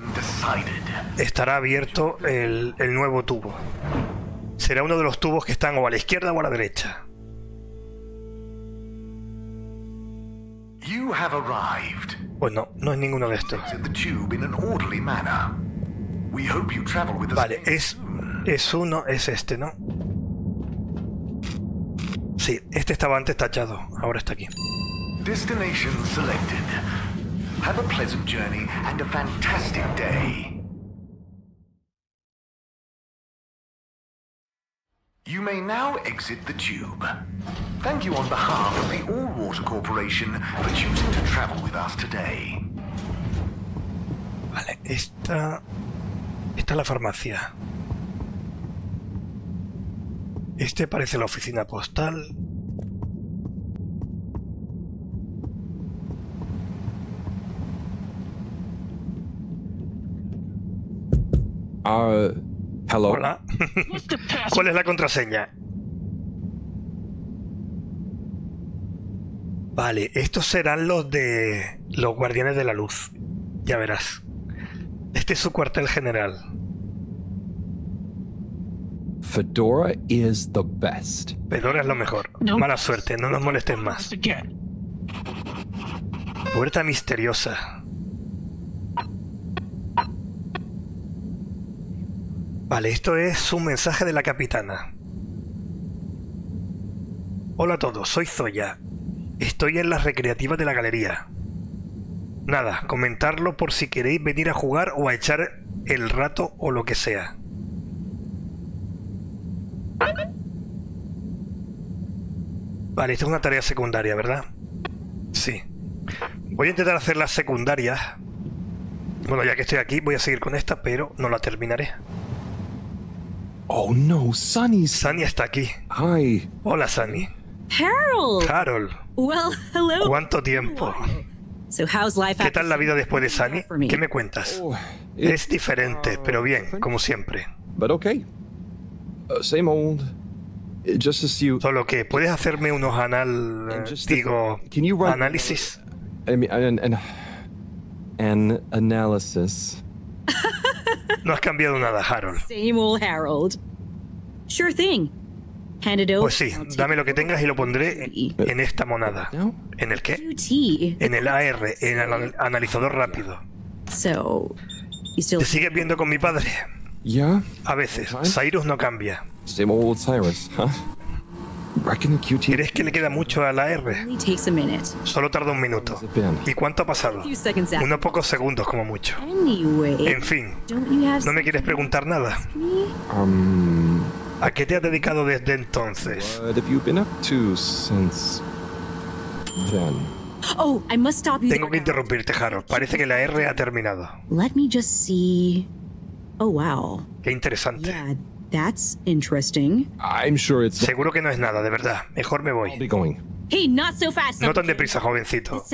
estará abierto el nuevo tubo. Será uno de los tubos que están o a la izquierda o a la derecha. Pues no, no es ninguno de estos. Vale, es uno, es este, ¿no? Sí, este estaba antes tachado, ahora está aquí. You may now exit the tube. Thank you on behalf of the All Water Corporation for choosing to travel with us today. Vale, esta es la farmacia. Este parece la oficina postal. Hello. Hola. ¿Cuál es la contraseña? Vale, estos serán los de los guardianes de la luz. Ya verás. Este es su cuartel general. Fedora is the best. Fedora es lo mejor. Mala suerte, no nos molestes más. Puerta misteriosa. Vale, esto es un mensaje de la capitana. Hola a todos, soy Zoya. Estoy en las recreativas de la galería. Nada, comentarlo por si queréis venir a jugar o a echar el rato o lo que sea. Vale, esta es una tarea secundaria, ¿verdad? Sí. Voy a intentar hacer las secundarias. Bueno, ya que estoy aquí, voy a seguir con esta, pero no la terminaré. Oh no, Sunny. Sunny está aquí. Hi. Hola, Sunny. Harold. Well, hello. ¿Cuánto tiempo? So how's life after... ¿Qué tal la vida después de Sunny? ¿Qué me cuentas? Es diferente, pero bien, como siempre. But okay. Same old. Just as you... Solo que puedes hacerme unos análisis. Análisis. No has cambiado nada, Harold. Same old Harold. Sure thing. Hand it over. Pues sí, dame lo que tengas y lo pondré en esta monada. ¿En el qué? En el AR, en el analizador rápido. ¿Te sigues viendo con mi padre? A veces, Cyrus no cambia. Same old Cyrus, huh? ¿Crees que le queda mucho a la R? Solo tarda un minuto. ¿Y cuánto ha pasado? Unos pocos segundos como mucho. En fin, ¿no me quieres preguntar nada? ¿A qué te has dedicado desde entonces? Tengo que interrumpirte, Harold. Parece que la R ha terminado. Oh, wow. Qué interesante. That's interesting. I'm sure it's... Seguro que no es nada, de verdad. Mejor me voy. Hey, not so fast, no tan deprisa, jovencito.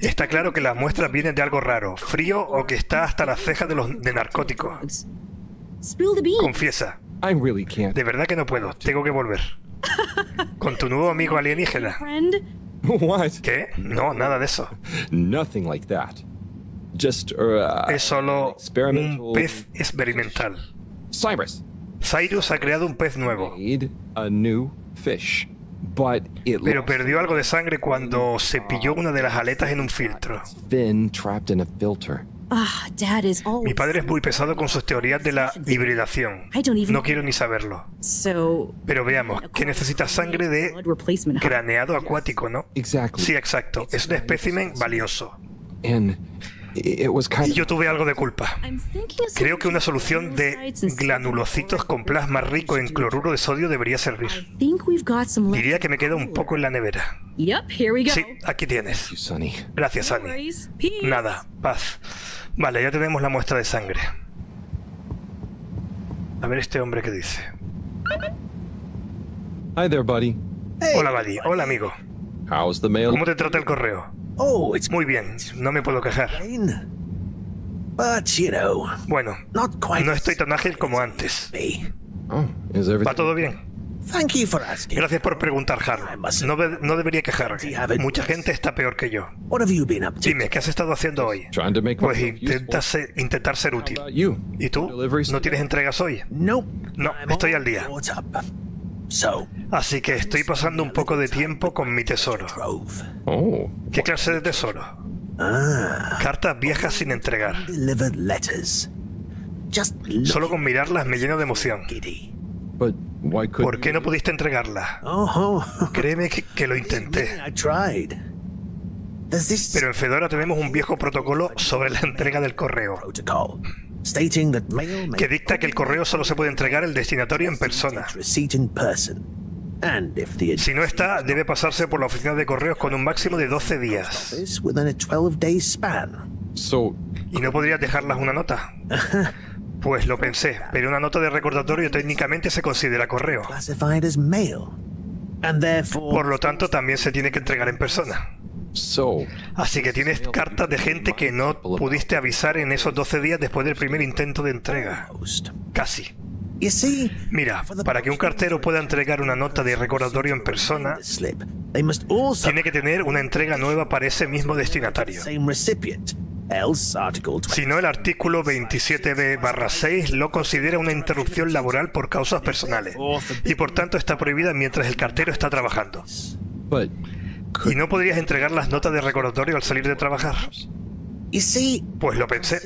Está claro que las muestras vienen de algo raro, frío o que está hasta las cejas de narcóticos. Confiesa. De verdad que no puedo. Tengo que volver. Con tu nuevo amigo alienígena. ¿Qué? No, nada de eso. Es solo un pez experimental. Cyrus ha creado un pez nuevo, pero perdió algo de sangre cuando se pilló una de las aletas en un filtro. Mi padre es muy pesado con sus teorías de la hibridación. No quiero ni saberlo. Pero veamos, que necesita sangre de craneado acuático, ¿no? Sí, exacto. Es un espécimen valioso. Y yo tuve algo de culpa. Creo que una solución de granulocitos con plasma rico en cloruro de sodio debería servir. Diría que me queda un poco en la nevera. Sí, aquí tienes. Gracias, Sunny. Nada, paz. Vale, ya tenemos la muestra de sangre. A ver este hombre qué dice. Hi there, buddy. Hey. Hola, buddy. Hola, amigo. How's the mail? ¿Cómo te trata el correo? Oh, it's muy bien. No me puedo quejar. But, you know, bueno, no estoy tan ágil como antes. Oh, ¿va todo bien? Gracias por preguntar, Harold. No debería quejarme. Mucha gente está peor que yo. Dime, ¿qué has estado haciendo hoy? Pues intentar ser útil. ¿Y tú? ¿No tienes entregas hoy? No, estoy al día. Así que estoy pasando un poco de tiempo con mi tesoro. ¿Qué clase de tesoro? Cartas viejas sin entregar. Solo con mirarlas me lleno de emoción. ¿Por qué no pudiste entregarla? Créeme que lo intenté. Pero en Fedora tenemos un viejo protocolo sobre la entrega del correo, que dicta que el correo solo se puede entregar al destinatario en persona. Si no está, debe pasarse por la oficina de correos con un máximo de 12 días. ¿Y no podrías dejarlas una nota? Pues lo pensé, pero una nota de recordatorio técnicamente se considera correo. Por lo tanto, también se tiene que entregar en persona. Así que tienes cartas de gente que no pudiste avisar en esos 12 días después del primer intento de entrega. Casi. Mira, para que un cartero pueda entregar una nota de recordatorio en persona, tiene que tener una entrega nueva para ese mismo destinatario. Si no, el artículo 27b/6 lo considera una interrupción laboral por causas personales, y por tanto está prohibida mientras el cartero está trabajando. ¿Y no podrías entregar las notas de recordatorio al salir de trabajar? Pues lo pensé.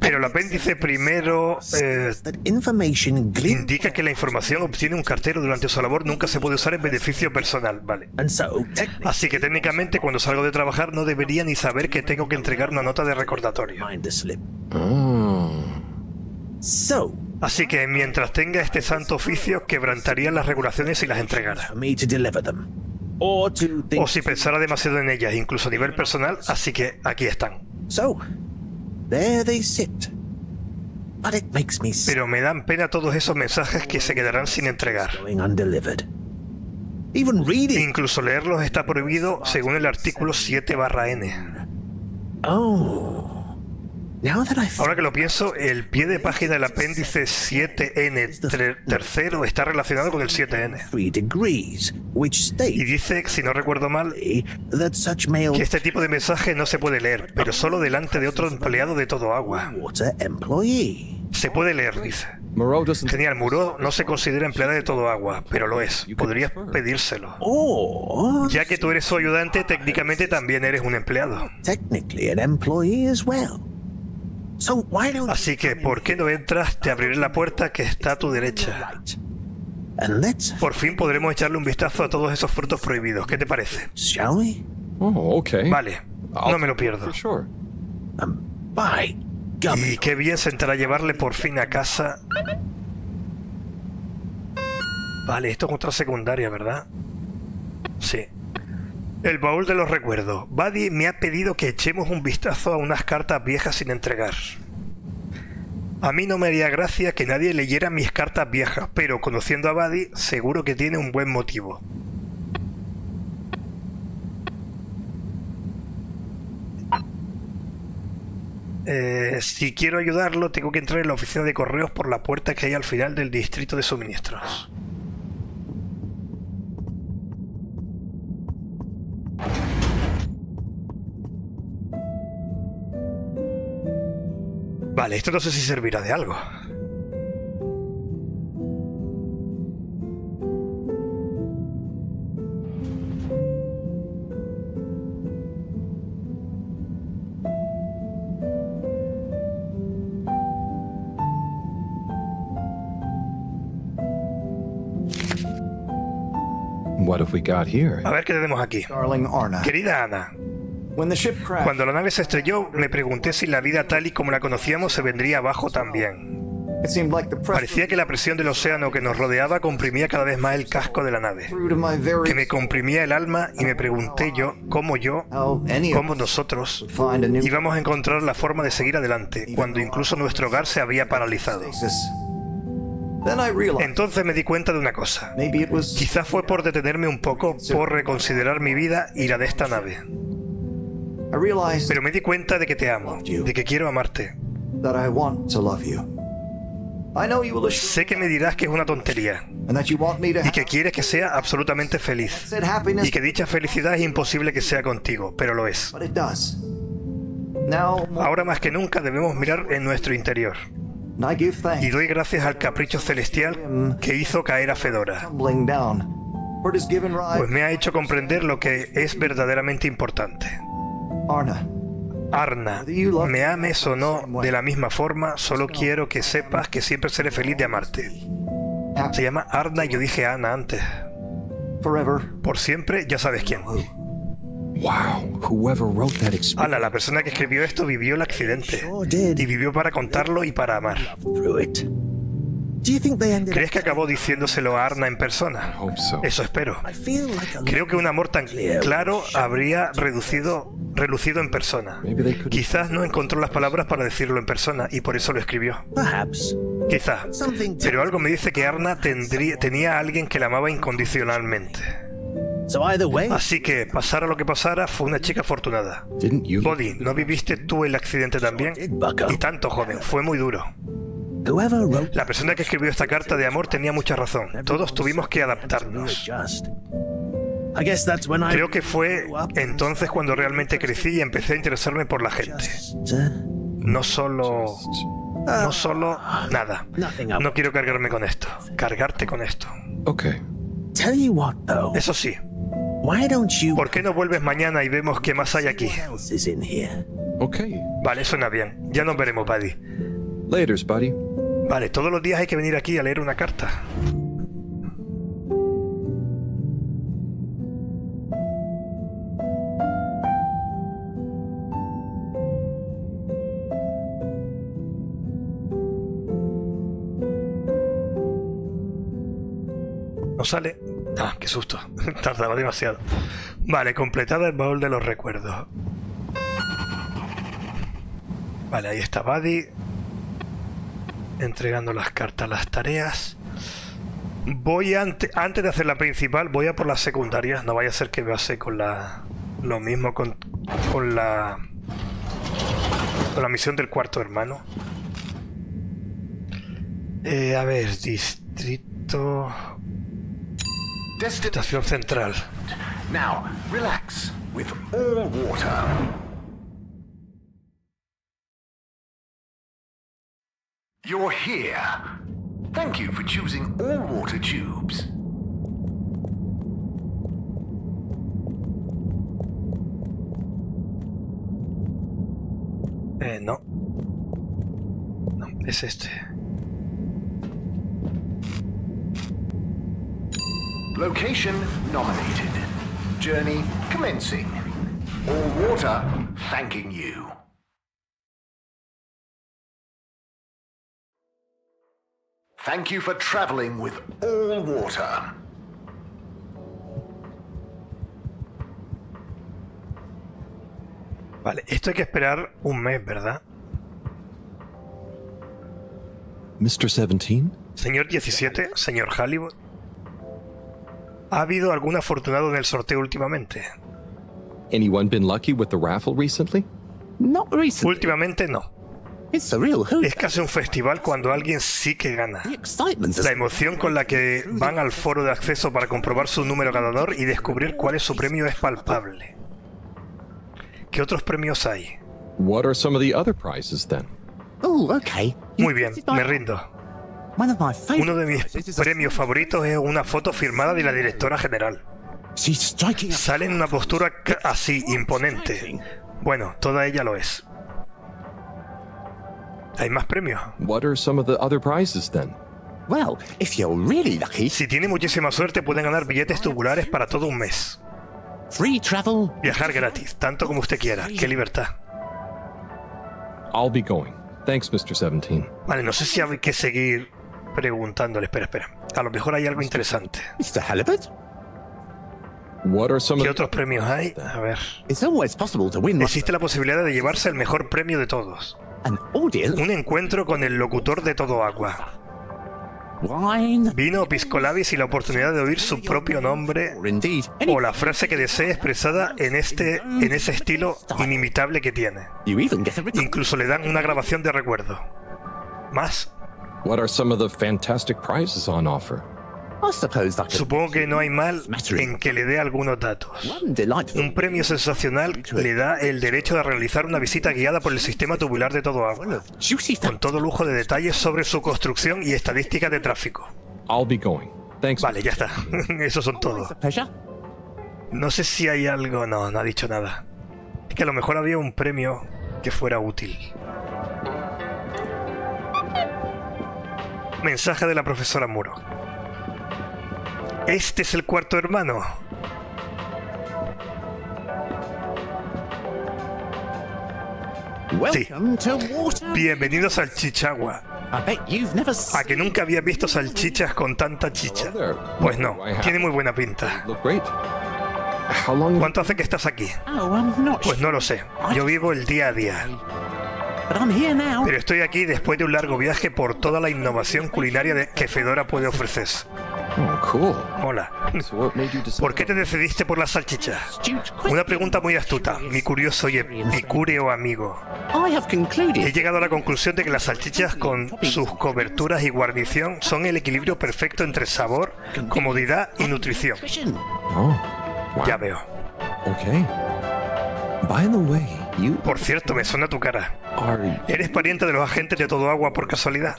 Pero el apéndice primero indica que la información obtiene un cartero durante su labor nunca se puede usar en beneficio personal, ¿vale? Así que técnicamente cuando salgo de trabajar no debería ni saber que tengo que entregar una nota de recordatorio. Así que mientras tenga este santo oficio, quebrantaría las regulaciones si las entregara. O si pensara demasiado en ellas, incluso a nivel personal, así que aquí están. Pero me dan pena todos esos mensajes que se quedarán sin entregar. Incluso leerlos está prohibido según el artículo 7/N. Ahora que lo pienso, el pie de página del apéndice 7N III está relacionado con el 7N. Y dice, si no recuerdo mal, que este tipo de mensaje no se puede leer, pero solo delante de otro empleado de Todo Agua. Se puede leer, dice. Genial, Moreau no se considera empleada de Todo Agua, pero lo es. Podrías pedírselo. Ya que tú eres su ayudante, técnicamente también eres un empleado. Así que, ¿por qué no entras? Te abriré la puerta que está a tu derecha. Por fin podremos echarle un vistazo a todos esos frutos prohibidos. ¿Qué te parece? Vale, no me lo pierdo. Y qué bien sentará llevarle por fin a casa. Vale, esto es otra secundaria, ¿verdad? Sí. El baúl de los recuerdos. Buddy me ha pedido que echemos un vistazo a unas cartas viejas sin entregar. A mí no me haría gracia que nadie leyera mis cartas viejas, pero conociendo a Buddy, seguro que tiene un buen motivo. Si quiero ayudarlo, tengo que entrar en la oficina de correos por la puerta que hay al final del distrito de suministros. Vale, esto no sé si servirá de algo. A ver qué tenemos aquí. Querida Ana, cuando la nave se estrelló, me pregunté si la vida tal y como la conocíamos se vendría abajo también. Parecía que la presión del océano que nos rodeaba comprimía cada vez más el casco de la nave, que me comprimía el alma, y me pregunté cómo nosotros íbamos a encontrar la forma de seguir adelante, cuando incluso nuestro hogar se había paralizado. Entonces me di cuenta de una cosa. Quizá fue por detenerme un poco, por reconsiderar mi vida y la de esta nave. Pero me di cuenta de que te amo, de que quiero amarte. Sé que me dirás que es una tontería y que quieres que sea absolutamente feliz y que dicha felicidad es imposible que sea contigo, pero lo es. Ahora más que nunca debemos mirar en nuestro interior. Y doy gracias al capricho celestial que hizo caer a Fedora, pues me ha hecho comprender lo que es verdaderamente importante. Arna, me ames o no de la misma forma, solo quiero que sepas que siempre seré feliz de amarte. Se llama Arna y yo dije Ana antes. Por siempre, ya sabes quién. Ala, la persona que escribió esto vivió el accidente. Y vivió para contarlo y para amar. ¿Crees que acabó diciéndoselo a Arna en persona? Eso espero. Creo que un amor tan claro habría relucido en persona. Quizás no encontró las palabras para decirlo en persona y por eso lo escribió. Quizás. Pero algo me dice que Arna tenía a alguien que la amaba incondicionalmente. Así que, pasara lo que pasara, fue una chica afortunada. Buddy, ¿no viviste tú el accidente también? Y tanto, joven, fue muy duro. La persona que escribió esta carta de amor tenía mucha razón. Todos tuvimos que adaptarnos. Creo que fue entonces cuando realmente crecí y empecé a interesarme por la gente. No solo nada. No quiero cargarme con esto. Cargarte con esto. Eso sí. ¿Por qué no vuelves mañana y vemos qué más hay aquí? Vale, suena bien. Ya nos veremos, Buddy. Vale, todos los días hay que venir aquí a leer una carta. No sale. Ah, qué susto. Tardaba demasiado. Vale, completada el baúl de los recuerdos. Vale, ahí está Buddy. Entregando las cartas, las tareas. Voy antes de hacer la principal, voy a por las secundarias. No vaya a ser que pase con lo mismo con la misión del cuarto hermano. A ver, distrito. Estación central. Now, relax with all water. You're here. Thank you for choosing All Water Tubes. No. No, es este. Location nominated. Journey commencing. All Water thanking you. Thank you for traveling with All Water. Vale, esto hay que esperar un mes, ¿verdad? Mr. 17? Señor 17, señor Halibut. ¿Ha habido algún afortunado en el sorteo últimamente? Anyone been lucky with the raffle recently? Not recently. Últimamente no. Es casi un festival cuando alguien sí que gana. La emoción con la que van al foro de acceso para comprobar su número ganador y descubrir cuál es su premio es palpable. ¿Qué otros premios hay? Muy bien, me rindo. Uno de mis premios favoritos es una foto firmada de la directora general. Sale en una postura así, imponente. Bueno, toda ella lo es. ¿Hay más premios? Si tiene muchísima suerte, pueden ganar billetes tubulares para todo un mes. Viajar gratis, tanto como usted quiera. ¡Qué libertad! Thanks, Mr. 17. Vale, no sé si hay que seguir preguntándole. Espera. A lo mejor hay algo interesante. ¿Qué otros premios hay? A ver. Existe la posibilidad de llevarse el mejor premio de todos. Un encuentro con el locutor de Todo Agua. Vino Piscolabis y la oportunidad de oír su propio nombre o la frase que desee expresada en ese estilo inimitable que tiene. Incluso le dan una grabación de recuerdo. Más. Supongo que no hay mal en que le dé algunos datos. Un premio sensacional le da el derecho de realizar una visita guiada por el sistema tubular de Todo Agua, con todo lujo de detalles sobre su construcción y estadísticas de tráfico. Vale, ya está. Eso son todos. No sé si hay algo... No, no ha dicho nada. Es que a lo mejor había un premio que fuera útil. Mensaje de la profesora Muro. Este es el cuarto hermano. Sí. Bienvenidos al Chichagua. A que nunca había visto salchichas con tanta chicha. Pues no, tiene muy buena pinta. ¿Cuánto hace que estás aquí? Pues no lo sé. Yo vivo el día a día. Pero estoy aquí después de un largo viaje por toda la innovación culinaria que Fedora puede ofrecer. Hola. ¿Por qué te decidiste por las salchichas? Una pregunta muy astuta, mi curioso y epicúreo amigo. He llegado a la conclusión de que las salchichas con sus coberturas y guarnición son el equilibrio perfecto entre sabor, comodidad y nutrición. Ya veo. Por cierto, me suena tu cara. ¿Eres pariente de los agentes de Todo Agua por casualidad?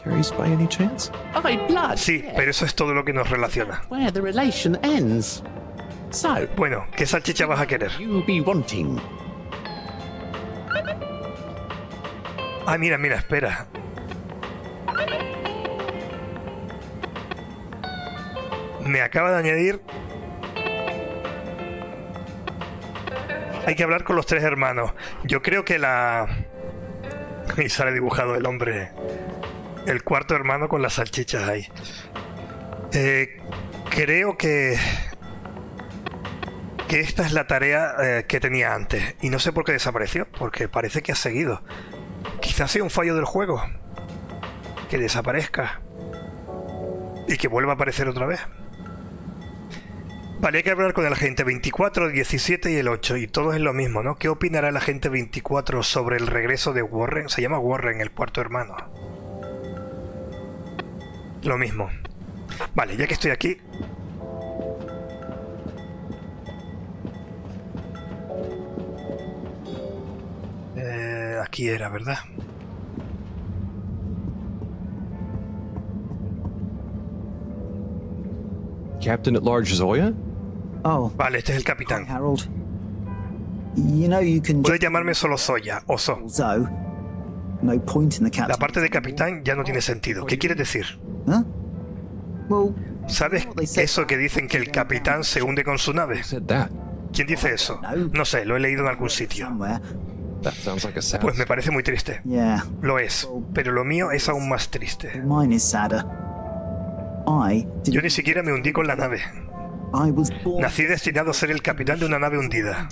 Sí, pero eso es todo lo que nos relaciona. Bueno, ¿qué salchicha vas a querer? Ah, mira, mira, espera. Me acaba de añadir... Hay que hablar con los tres hermanos. Yo creo que la... Y sale dibujado el hombre. El cuarto hermano con las salchichas ahí. Creo que... esta es la tarea que tenía antes. Y no sé por qué desapareció, porque parece que ha seguido. Quizás sea un fallo del juego. Que desaparezca. Y que vuelva a aparecer otra vez. Vale, hay que hablar con el agente 24, 17 y el 8, y todo es lo mismo, ¿no? ¿Qué opinará el agente 24 sobre el regreso de Warren? Se llama Warren, el cuarto hermano. Lo mismo. Vale, ya que estoy aquí... aquí era, ¿verdad? Captain at large Zoya? Vale, este es el capitán. Puedes llamarme solo Zoya o So. La parte de capitán ya no tiene sentido. ¿Qué quieres decir? ¿Sabes eso que dicen que el capitán se hunde con su nave? ¿Quién dice eso? No sé, lo he leído en algún sitio. Pues me parece muy triste. Lo es, pero lo mío es aún más triste. Yo ni siquiera me hundí con la nave. Nací destinado a ser el capitán de una nave hundida.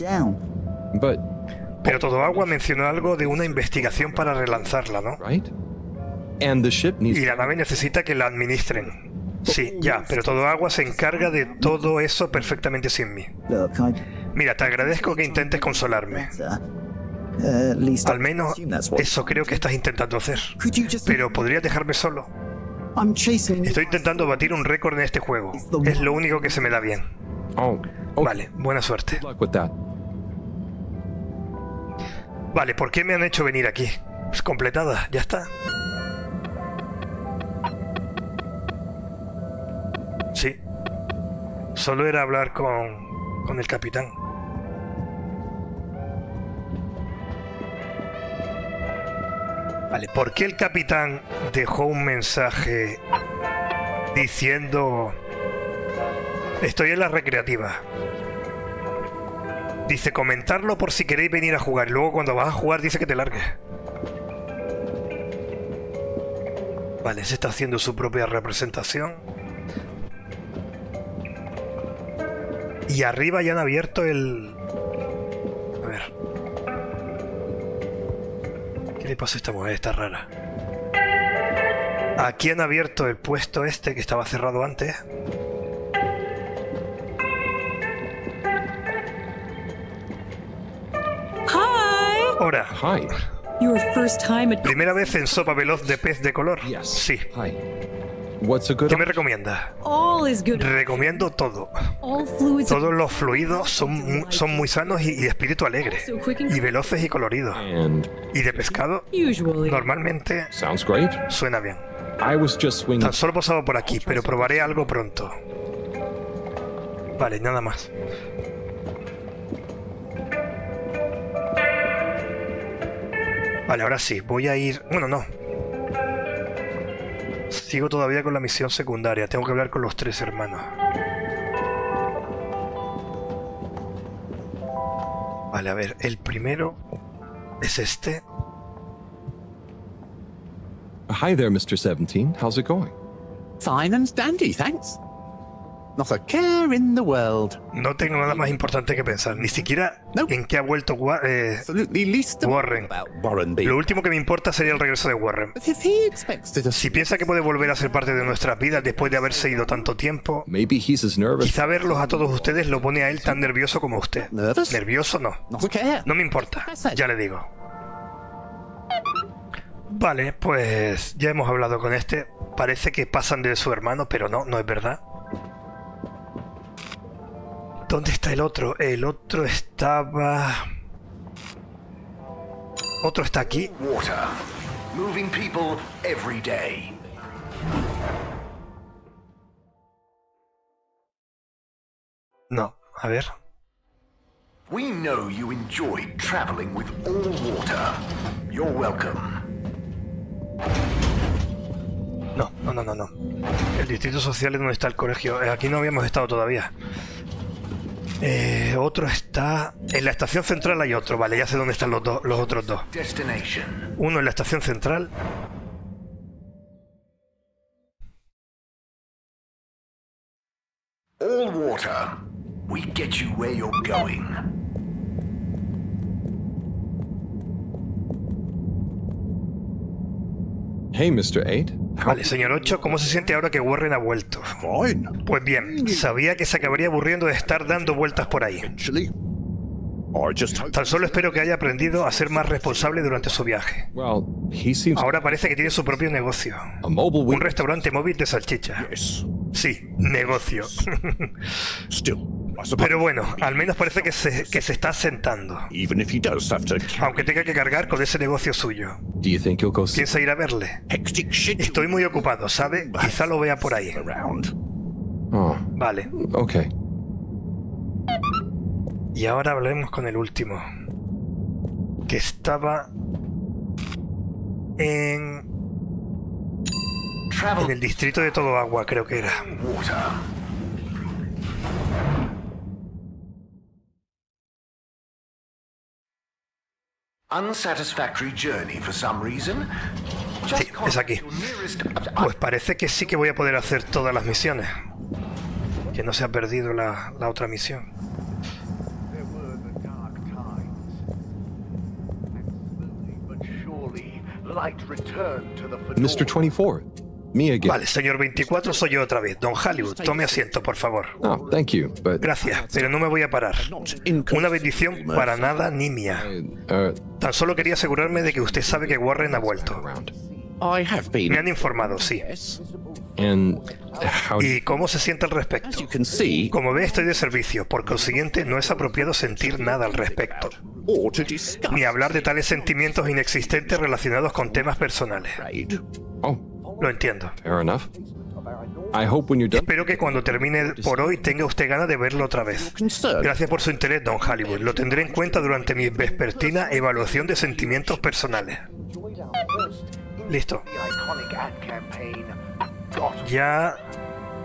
Pero Todo Agua mencionó algo de una investigación para relanzarla, ¿no? Y la nave necesita que la administren. Sí, ya, pero Todo Agua se encarga de todo eso perfectamente sin mí. Mira, te agradezco que intentes consolarme. Al menos eso creo que estás intentando hacer. Pero ¿podrías dejarme solo? Estoy intentando batir un récord en este juego. Es lo único que se me da bien. Vale, buena suerte. Vale, ¿por qué me han hecho venir aquí? Pues completada, ya está. Sí. Solo era hablar con el capitán. Vale, ¿por qué el capitán dejó un mensaje diciendo... Estoy en la recreativa. Dice, comentarlo por si queréis venir a jugar. Luego cuando vas a jugar dice que te largues. Vale, se está haciendo su propia representación. Y arriba ya han abierto el... A ver... ¿Qué le pasa a esta mujer? Está rara. Aquí han abierto el puesto este que estaba cerrado antes. Hi. Hola. Hi. Your first time at... Primera vez en sopa veloz de pez de color. Yes. Sí. Hi. What's a good... ¿Qué me recomienda? All is good. Recomiendo todo. Todos los fluidos son muy sanos y de espíritu alegre. Y veloces y coloridos. Y de pescado, normalmente, suena bien. Tan solo pasado por aquí, pero probaré algo pronto. Vale, nada más. Vale, ahora sí, voy a ir... Bueno, no. Sigo todavía con la misión secundaria. Tengo que hablar con los tres hermanos. Vale, a ver. El primero es este. Hi there, Mr. 17. How's it going? Fine and dandy, thanks. Not a care in the world. No tengo nada más importante que pensar. Ni siquiera en qué ha vuelto Warren. Lo último que me importa sería el regreso de Warren. Si piensa que puede volver a ser parte de nuestras vidas después de haberse ido tanto tiempo, quizá verlos a todos ustedes lo pone a él tan nervioso como usted. Nervioso no. No me importa. Ya le digo. Vale, pues ya hemos hablado con este. Parece que pasan de su hermano, pero no, no es verdad. ¿Dónde está el otro? El otro estaba... Otro está aquí. No, a ver. We know you enjoy traveling with All Water. You're welcome. No, no, no, no, no. El distrito social es donde está el colegio. Aquí no habíamos estado todavía. Otro está... En la estación central hay otro, vale, ya sé dónde están los otros dos. Uno en la estación central. All Water. We get you where you're going. Hey, Mr. 8. Vale, señor 8, ¿cómo se siente ahora que Warren ha vuelto? Pues bien, sabía que se acabaría aburriendo de estar dando vueltas por ahí. Tan solo espero que haya aprendido a ser más responsable durante su viaje. Ahora parece que tiene su propio negocio. Un restaurante móvil de salchicha. Sí, negocio. Pero bueno, al menos parece que se está sentando. Aunque tenga que cargar con ese negocio suyo. ¿Piensa ir a verle? Estoy muy ocupado, ¿sabe? Quizá lo vea por ahí. Vale. Y ahora hablaremos con el último. Que estaba... En el distrito de Todo Agua, creo que era. Sí, es aquí. Pues parece que sí que voy a poder hacer todas las misiones. Que no se ha perdido la otra misión. Mr. 24. Vale, señor 24, soy yo otra vez. Don Halibut, tome asiento, por favor. Gracias, pero no me voy a parar. Una bendición para nada ni mía. Tan solo quería asegurarme de que usted sabe que Warren ha vuelto. Me han informado, sí. ¿Y cómo se siente al respecto? Como ve, estoy de servicio. Por consiguiente, no es apropiado sentir nada al respecto. Ni hablar de tales sentimientos inexistentes relacionados con temas personales. Lo entiendo. Espero que cuando termine por hoy tenga usted ganas de verlo otra vez. Gracias por su interés, Don Halibut. Lo tendré en cuenta durante mi vespertina evaluación de sentimientos personales. Listo. Ya...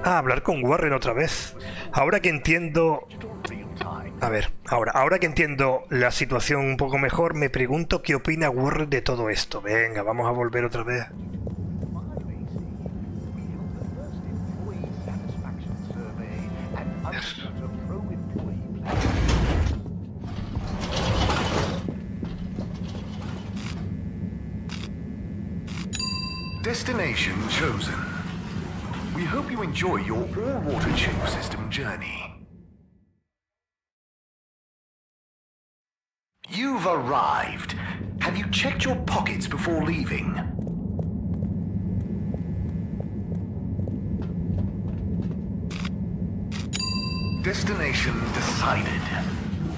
hablar con Warren otra vez. Ahora que entiendo... A ver, ahora que entiendo la situación un poco mejor, me pregunto qué opina Warren de todo esto. Venga, vamos a volver otra vez. Destination chosen. We hope you enjoy your All Water Tube System journey. You've arrived. Have you checked your pockets before leaving? Destination decided.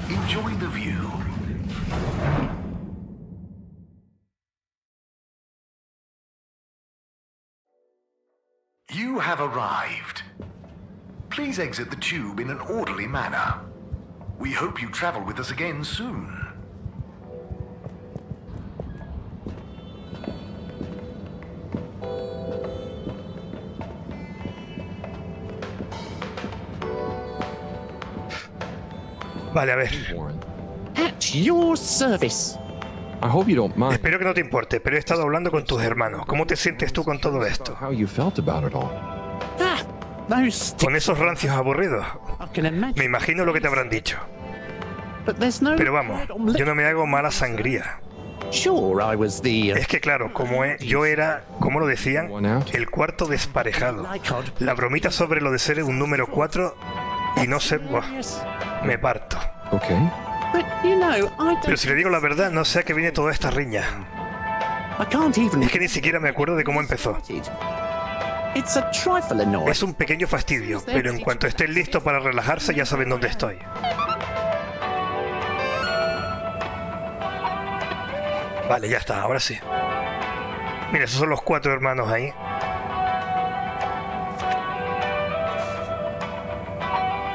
Enjoy the view. You have arrived. Please exit the tube in an orderly manner. We hope you travel with us again soon. Vale, a ver. At your service. I hope you don't mind. Espero que no te importe, pero he estado hablando con tus hermanos. ¿Cómo te sientes tú con todo esto? Con esos rancios aburridos. Me imagino lo que te habrán dicho. Pero vamos, yo no me hago mala sangría. Es que claro, como yo era, como lo decían, el cuarto desparejado. La bromita sobre lo de ser un número 4 y no ser... me parto. Pero si le digo la verdad, no sé a qué viene toda esta riña. Es que ni siquiera me acuerdo de cómo empezó. Es un pequeño fastidio, pero en cuanto estés listo para relajarse, ya saben dónde estoy. Vale, ya está, ahora sí. Mira, esos son los cuatro hermanos ahí.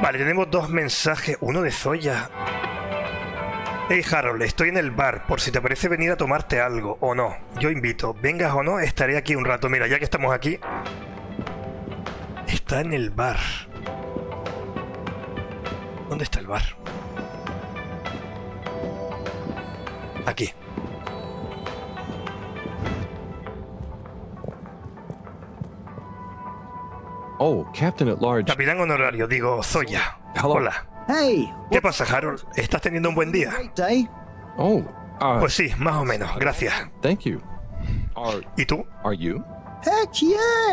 Vale, tenemos dos mensajes, uno de Zoya. Hey Harold, estoy en el bar, por si te parece venir a tomarte algo, o no. Yo invito, vengas o no, estaré aquí un rato. Mira, ya que estamos aquí. Está en el bar. ¿Dónde está el bar? Aquí. Oh, Captain at Large. Capitán honorario, digo, Zoya. Hola. ¿Qué pasa, Harold? ¿Estás teniendo un buen día? Pues sí, más o menos, gracias. ¿Y tú?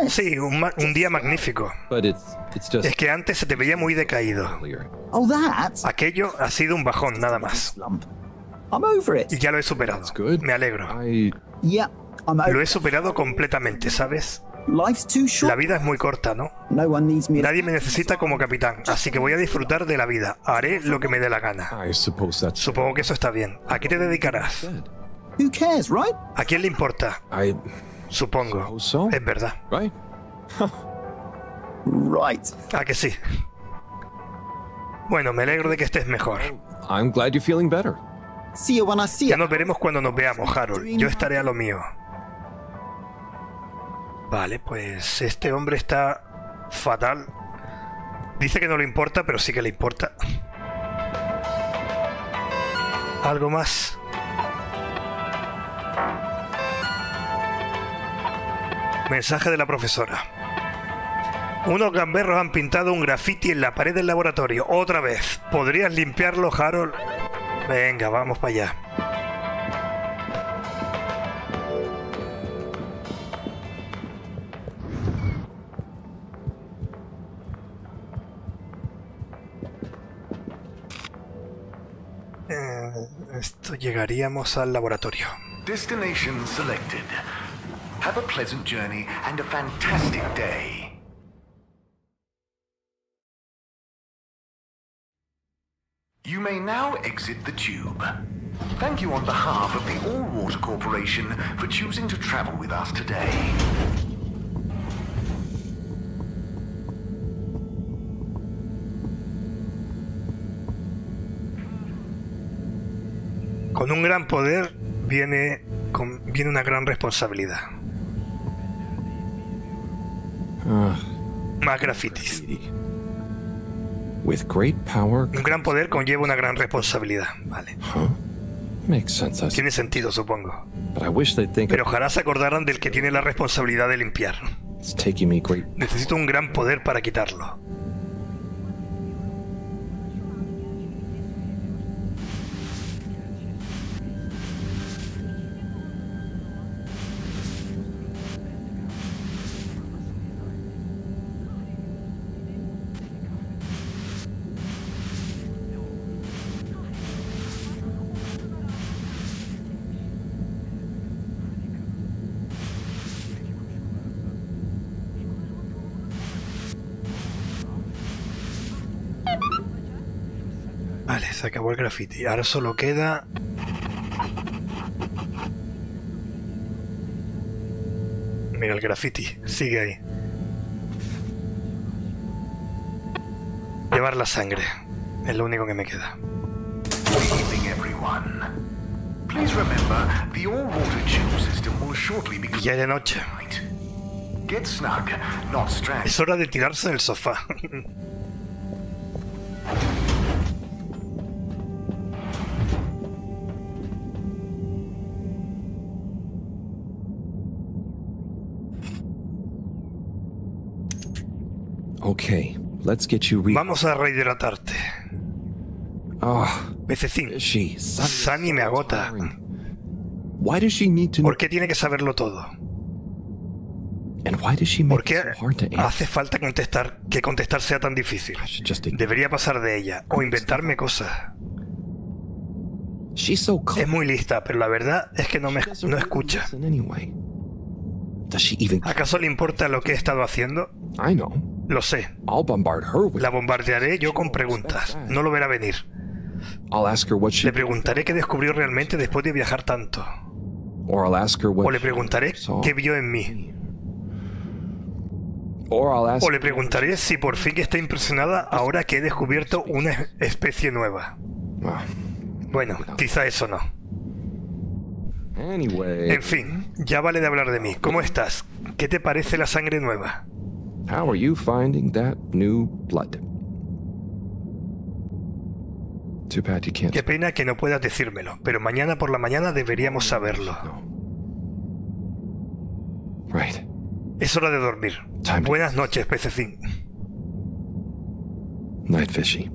Sí, un día magnífico. Es que antes se te veía muy decaído. Aquello ha sido un bajón, nada más. Y ya lo he superado. Me alegro. Lo he superado completamente, ¿sabes? La vida es muy corta, ¿no? Nadie me necesita como capitán, así que voy a disfrutar de la vida. Haré lo que me dé la gana. Supongo que eso está bien. ¿A qué te dedicarás? ¿A quién le importa? Supongo. Es verdad. ¿A que sí? Bueno, me alegro de que estés mejor. Ya nos veremos cuando nos veamos, Harold. Yo estaré a lo mío. Vale, pues este hombre está fatal. Dice que no le importa, pero sí que le importa. ¿Algo más? Mensaje de la profesora. Unos gamberros han pintado un graffiti en la pared del laboratorio. Otra vez. ¿Podrías limpiarlo, Harold? Venga, vamos para allá. Esto llegaríamos al laboratorio. Destination selected. Have a pleasant journey and a fantastic day. You may now exit the tube. Thank you on behalf of the All Water Corporation for choosing to travel with us today. Con un gran poder viene una gran responsabilidad. Más grafitis. Un gran poder conlleva una gran responsabilidad. Vale. Tiene sentido, supongo. Pero ojalá se acordaran del que tiene la responsabilidad de limpiar. Necesito un gran poder para quitarlo. Vale, se acabó el graffiti. Ahora solo queda... Mira, el graffiti sigue ahí. Llevar la sangre. Es lo único que me queda. Y ya de noche. Es hora de tirarse del sofá. Okay, let's get you re... Vamos a rehidratarte. PC5. Sunny me agota. ¿Por qué tiene que saberlo todo? ¿Por qué hace falta que contestar sea tan difícil? Debería pasar de ella o inventarme cosas. Es muy lista, pero la verdad es que no escucha. ¿Acaso le importa lo que he estado haciendo? Lo sé. La bombardearé yo con preguntas. No lo verá venir. Le preguntaré qué descubrió realmente después de viajar tanto. O le preguntaré qué vio en mí. O le preguntaré si por fin está impresionada ahora que he descubierto una especie nueva. Bueno, quizá eso no. En fin, ya vale de hablar de mí. ¿Cómo estás? ¿Qué te parece la sangre nueva? How are you finding that new blood? Too bad you can't. Qué pena que no puedas decírmelo, pero mañana por la mañana deberíamos saberlo. Right. Es hora de dormir. Buenas noches, PC5. Night fishy.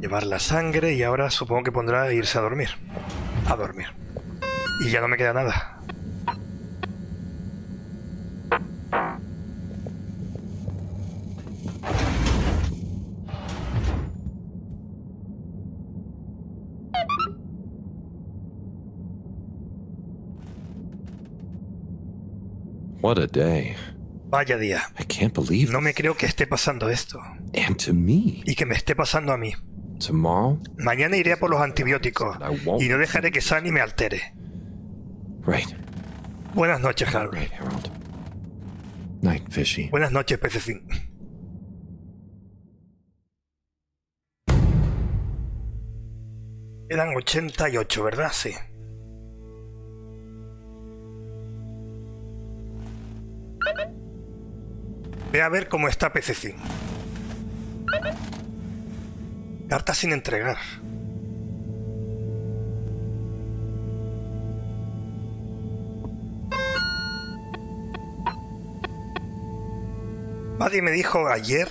Llevar la sangre y ahora supongo que pondrá irse a dormir. A dormir. Y ya no me queda nada. What a day. Vaya día. I can't believe. No me creo que esté pasando esto. And to me. Y que me esté pasando a mí. Tomorrow. Mañana iré a por los antibióticos y no dejaré que Sunny me altere. Right. Buenas noches, Harold. Right, Harold. Night, fishy. Buenas noches, PC5. Eran 88, ¿verdad? Sí. Ve a ver cómo está PC5. Carta sin entregar. Buddy me dijo ayer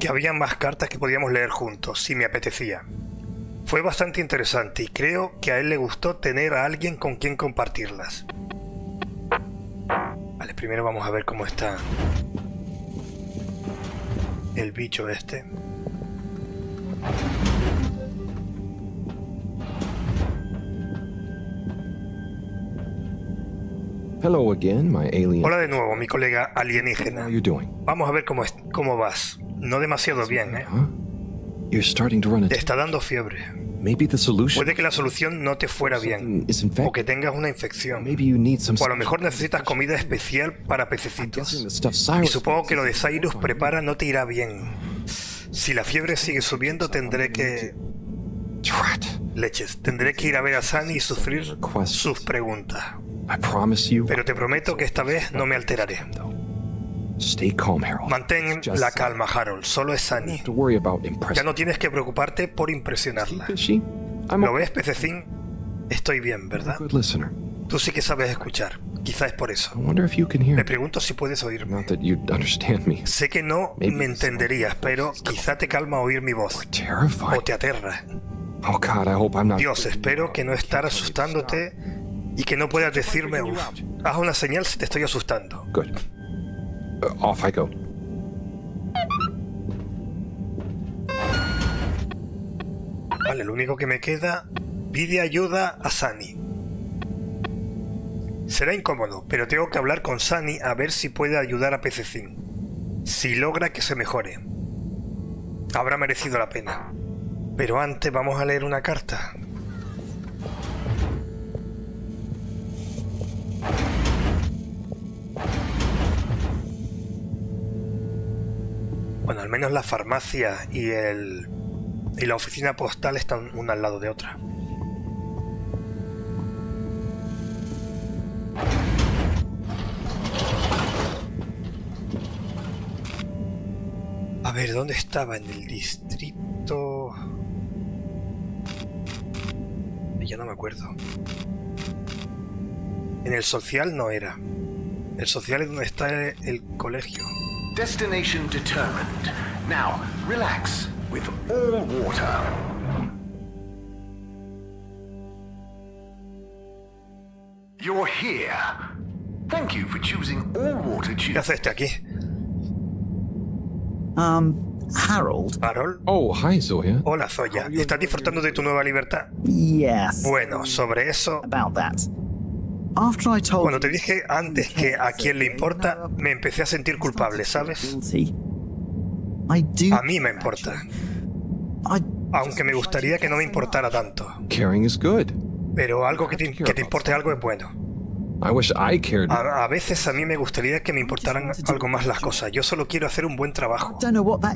que había más cartas que podíamos leer juntos, si me apetecía. Fue bastante interesante y creo que a él le gustó tener a alguien con quien compartirlas. Vale, primero vamos a ver cómo está... el bicho este. Hello again, my alien. Hola de nuevo, mi colega alienígena. Vamos a ver cómo vas. No demasiado bien, ¿eh? Te está dando fiebre. Puede que la solución no te fuera bien, o que tengas una infección, o a lo mejor necesitas comida especial para pececitos. Y supongo que lo de Cyrus prepara no te irá bien. Si la fiebre sigue subiendo tendré que... leches, tendré que ir a ver a Sunny y sufrir sus preguntas. Pero te prometo que esta vez no me alteraré. Mantén la calma, Harold. Solo es Sunny. Ya no tienes que preocuparte por impresionarla. ¿Lo ves, PC5? Estoy bien, ¿verdad? Tú sí que sabes escuchar. Quizás es por eso. Me pregunto si puedes oírme. Sé que no me entenderías, pero quizá te calma oír mi voz. O te aterra. Dios, espero que no estar asustándote y que no puedas decirme... haz una señal si te estoy asustando. Off I go. Vale, lo único que me queda... pide ayuda a Sunny. Será incómodo, pero tengo que hablar con Sunny a ver si puede ayudar a PC5. Si logra que se mejore. habrá merecido la pena. Pero antes vamos a leer una carta. Bueno, al menos la farmacia y la oficina postal están una al lado de otra. A ver, ¿dónde estaba? En el distrito... Ya no me acuerdo. En el social no era. El social es donde está el colegio. Destination determined. Now, relax with all water. You're here. Thank you for choosing all water. ¿Qué hace este aquí? Harold. Harold. Oh, hi, Zoya. Hola, Zoya. ¿Estás disfrutando de tu nueva libertad? Yes. Bueno, sobre eso... Bueno, te dije antes que a quien le importa, me empecé a sentir culpable, ¿sabes? A mí me importa. Aunque me gustaría que no me importara tanto. Pero algo que te importe algo es bueno. A veces a mí me gustaría que me importaran algo más las cosas. Yo solo quiero hacer un buen trabajo.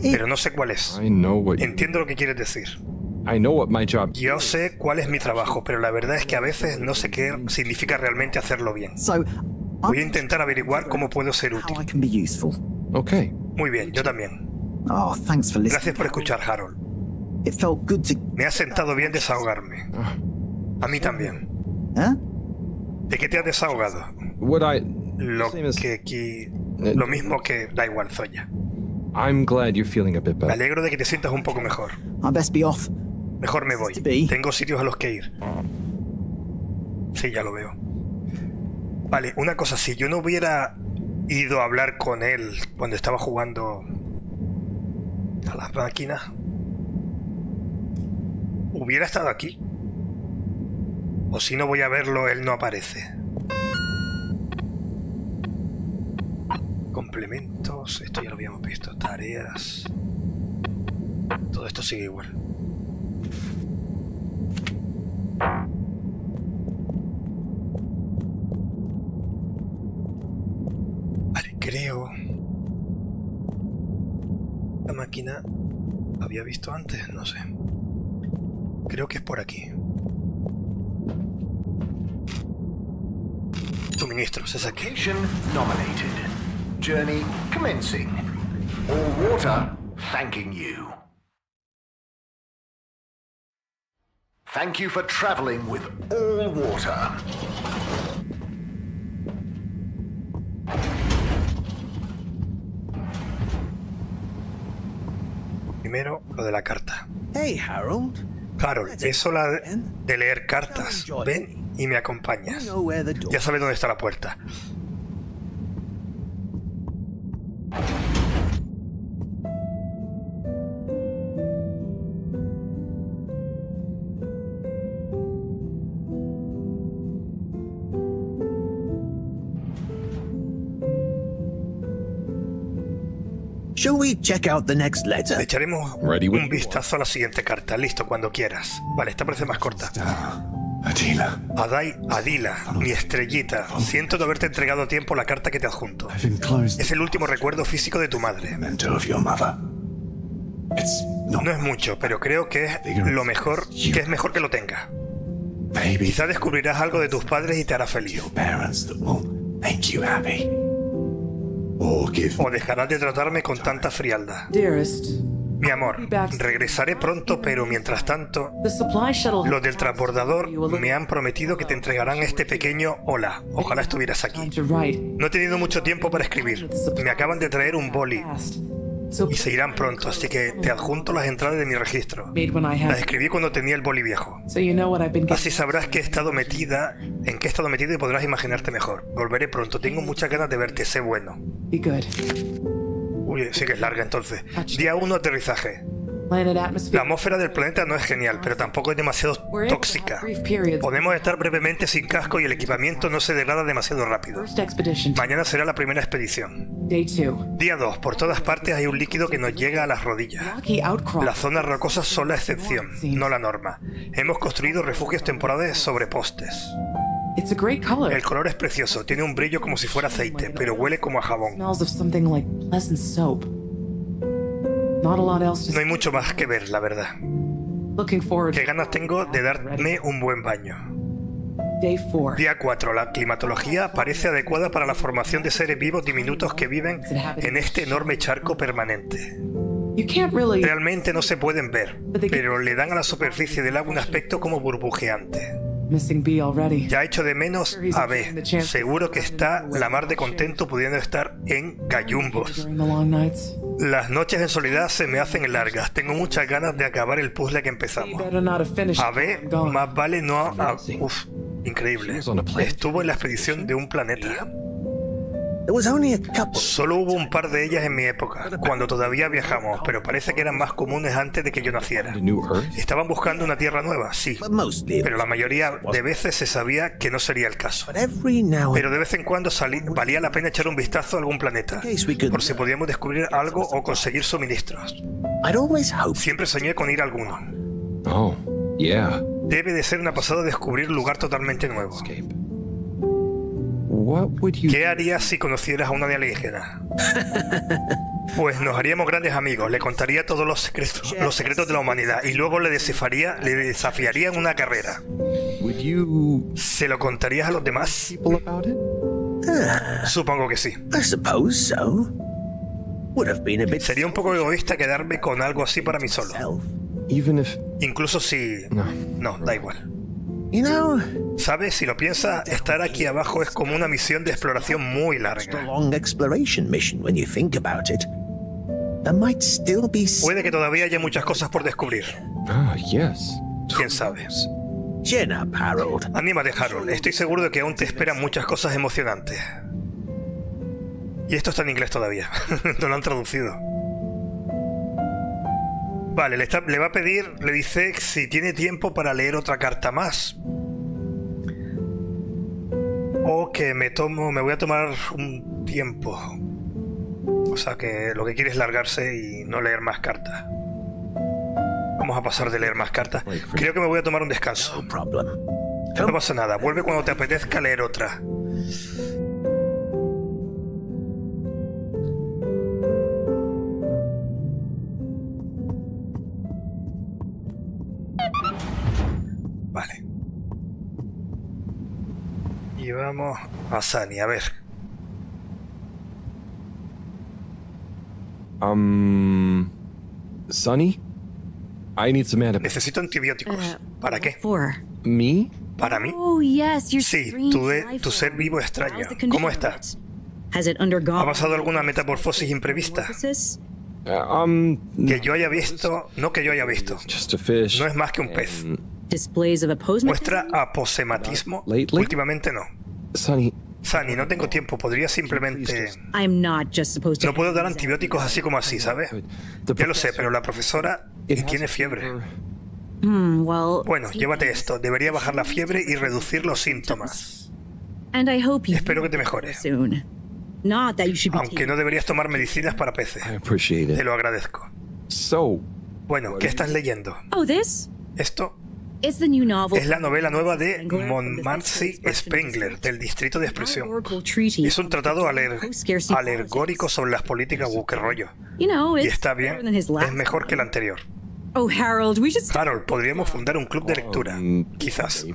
Pero no sé cuál es. Entiendo lo que quieres decir. Yo sé cuál es mi trabajo, pero la verdad es que a veces no sé qué significa realmente hacerlo bien. Voy a intentar averiguar cómo puedo ser útil. Muy bien, yo también. Gracias por escuchar, Harold. Me ha sentado bien desahogarme. A mí también. ¿De qué te has desahogado? Lo mismo que... Da igual, Zoya. Me alegro de que te sientas un poco mejor. Mejor me voy. Tengo sitios a los que ir. Sí, ya lo veo. Vale, una cosa. Si yo no hubiera ido a hablar con él cuando estaba jugando a las máquinas, ¿hubiera estado aquí? O si no voy a verlo, él no aparece. Complementos, esto ya lo habíamos visto. Tareas. Todo esto sigue igual. Vale, creo... La máquina la había visto antes, no sé. Creo que es por aquí. Suministros, es aquí. Journey commencing. All water thanking you. Thank you for traveling with all water. Primero, lo de la carta. Hey, Harold. Harold, es hora de leer cartas. Ven y me acompañas. Ya sabes dónde está la puerta. Echaremos un vistazo a la siguiente carta. Listo, cuando quieras. Vale, esta parece más corta. Adila, mi estrellita, siento no haberte entregado a tiempo la carta que te adjunto. Es el último recuerdo físico de tu madre. No es mucho, pero creo que es mejor que lo tengas. Quizá descubrirás algo de tus padres y te hará feliz. O dejarás de tratarme con tanta frialdad. Mi amor, regresaré pronto, pero mientras tanto, los del transbordador me han prometido que te entregarán este pequeño hola. Ojalá estuvieras aquí. No he tenido mucho tiempo para escribir. Me acaban de traer un boli y se irán pronto, así que te adjunto las entradas de mi registro. Las escribí cuando tenía el boli viejo. Así sabrás que he estado metida y podrás imaginarte mejor. Volveré pronto. Tengo muchas ganas de verte. Sé bueno. Uy, sí que es larga entonces. Día 1, aterrizaje. La atmósfera del planeta no es genial, pero tampoco es demasiado tóxica. Podemos estar brevemente sin casco y el equipamiento no se degrada demasiado rápido. Mañana será la primera expedición. Día 2. Por todas partes hay un líquido que nos llega a las rodillas. Las zonas rocosas son la excepción, no la norma. Hemos construido refugios temporales sobre postes. El color es precioso, tiene un brillo como si fuera aceite, pero huele como a jabón. No hay mucho más que ver, la verdad. Qué ganas tengo de darme un buen baño. Día 4. La climatología parece adecuada para la formación de seres vivos diminutos que viven en este enorme charco permanente. Realmente no se pueden ver, pero le dan a la superficie del agua un aspecto como burbujeante. Ya echo de menos a B. Seguro que está la mar de contento pudiendo estar en gallumbos. Las noches en soledad se me hacen largas. Tengo muchas ganas de acabar el puzzle que empezamos. A B, más vale no... Uf, increíble. Estuvo en la expedición de un planeta. Solo hubo un par de ellas en mi época, cuando todavía viajamos, pero parece que eran más comunes antes de que yo naciera. Estaban buscando una tierra nueva, sí, pero la mayoría de veces se sabía que no sería el caso. Pero de vez en cuando valía la pena echar un vistazo a algún planeta, por si podíamos descubrir algo o conseguir suministros. Siempre soñé con ir a alguno. Debe de ser una pasada descubrir un lugar totalmente nuevo. ¿Qué harías si conocieras a una de alienígenas? Pues nos haríamos grandes amigos, le contaría todos los secretos de la humanidad y luego le desafiaría en una carrera. ¿Se lo contarías a los demás? Supongo que sí. Sería un poco egoísta quedarme con algo así para mí solo. Incluso si... No, da igual. ¿Sabes? Si lo piensas, estar aquí abajo es como una misión de exploración muy larga. Puede que todavía haya muchas cosas por descubrir. ¿Quién sabe? Anímate, Harold. Estoy seguro de que aún te esperan muchas cosas emocionantes. Y esto está en inglés todavía. No lo han traducido. Vale, le va a pedir, le dice si tiene tiempo para leer otra carta más. O que me voy a tomar un tiempo. O sea que lo que quiere es largarse y no leer más cartas. Vamos a pasar de leer más cartas. Creo que me voy a tomar un descanso. No pasa nada, vuelve cuando te apetezca leer otra. Vale. Y vamos a Sunny, a ver. Sunny? Necesito antibióticos. ¿Para qué? ¿Me? ¿Para mí? Sí, tu ser vivo extraño. ¿Cómo estás? ¿Ha pasado alguna metamorfosis imprevista? Que yo haya visto... No que yo haya visto. No es más que un pez. ¿Muestra aposematismo? Últimamente no. Sunny, no tengo tiempo. Podría simplemente... No puedo dar antibióticos así como así, ¿sabes? Ya lo sé, pero la profesora tiene fiebre. Bueno, llévate esto. Debería bajar la fiebre y reducir los síntomas. Espero que te mejores. Aunque no deberías tomar medicinas para peces. Te lo agradezco. Bueno, ¿qué estás leyendo? ¿Esto? Es la novela nueva de Monmancy Spengler, del Distrito de Expresión. Es un tratado alegórico sobre las políticas woke. Y está bien, es mejor que el anterior. Harold, podríamos fundar un club de lectura, quizás.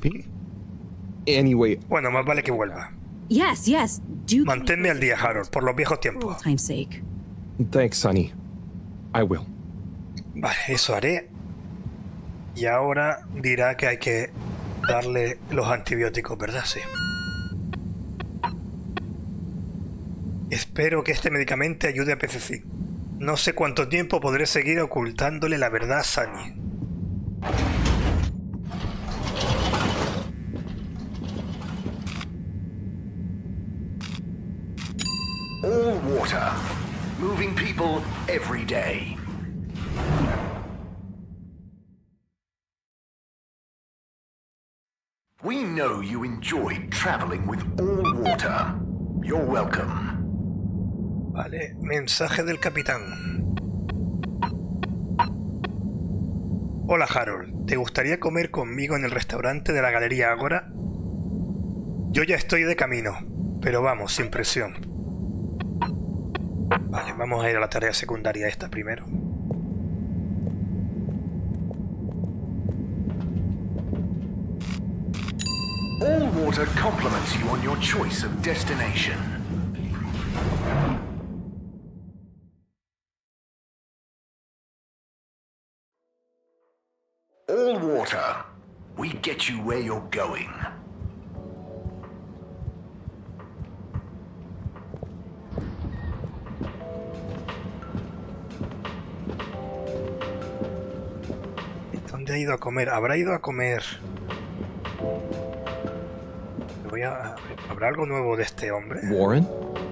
Bueno, más vale que vuelva. Manténme al día, Harold, por los viejos tiempos. Vale, eso haré. Y ahora dirá que hay que darle los antibióticos, ¿verdad? Sí. Espero que este medicamento ayude a PC5. No sé cuánto tiempo podré seguir ocultándole la verdad a Sunny. All Water. Moving people every day. We know you enjoy traveling with All Water. You're welcome. Vale, mensaje del capitán. Hola Harold, ¿te gustaría comer conmigo en el restaurante de la Galería Ágora? Yo ya estoy de camino, pero vamos, sin presión. Vale, vamos a ir a la tarea secundaria esta primero. All Water compliments you on your choice of destination. All Water, we get you where you're going. ¿Dónde ha ido a comer? ¿Habrá ido a comer? ¿Habrá algo nuevo de este hombre? Warren?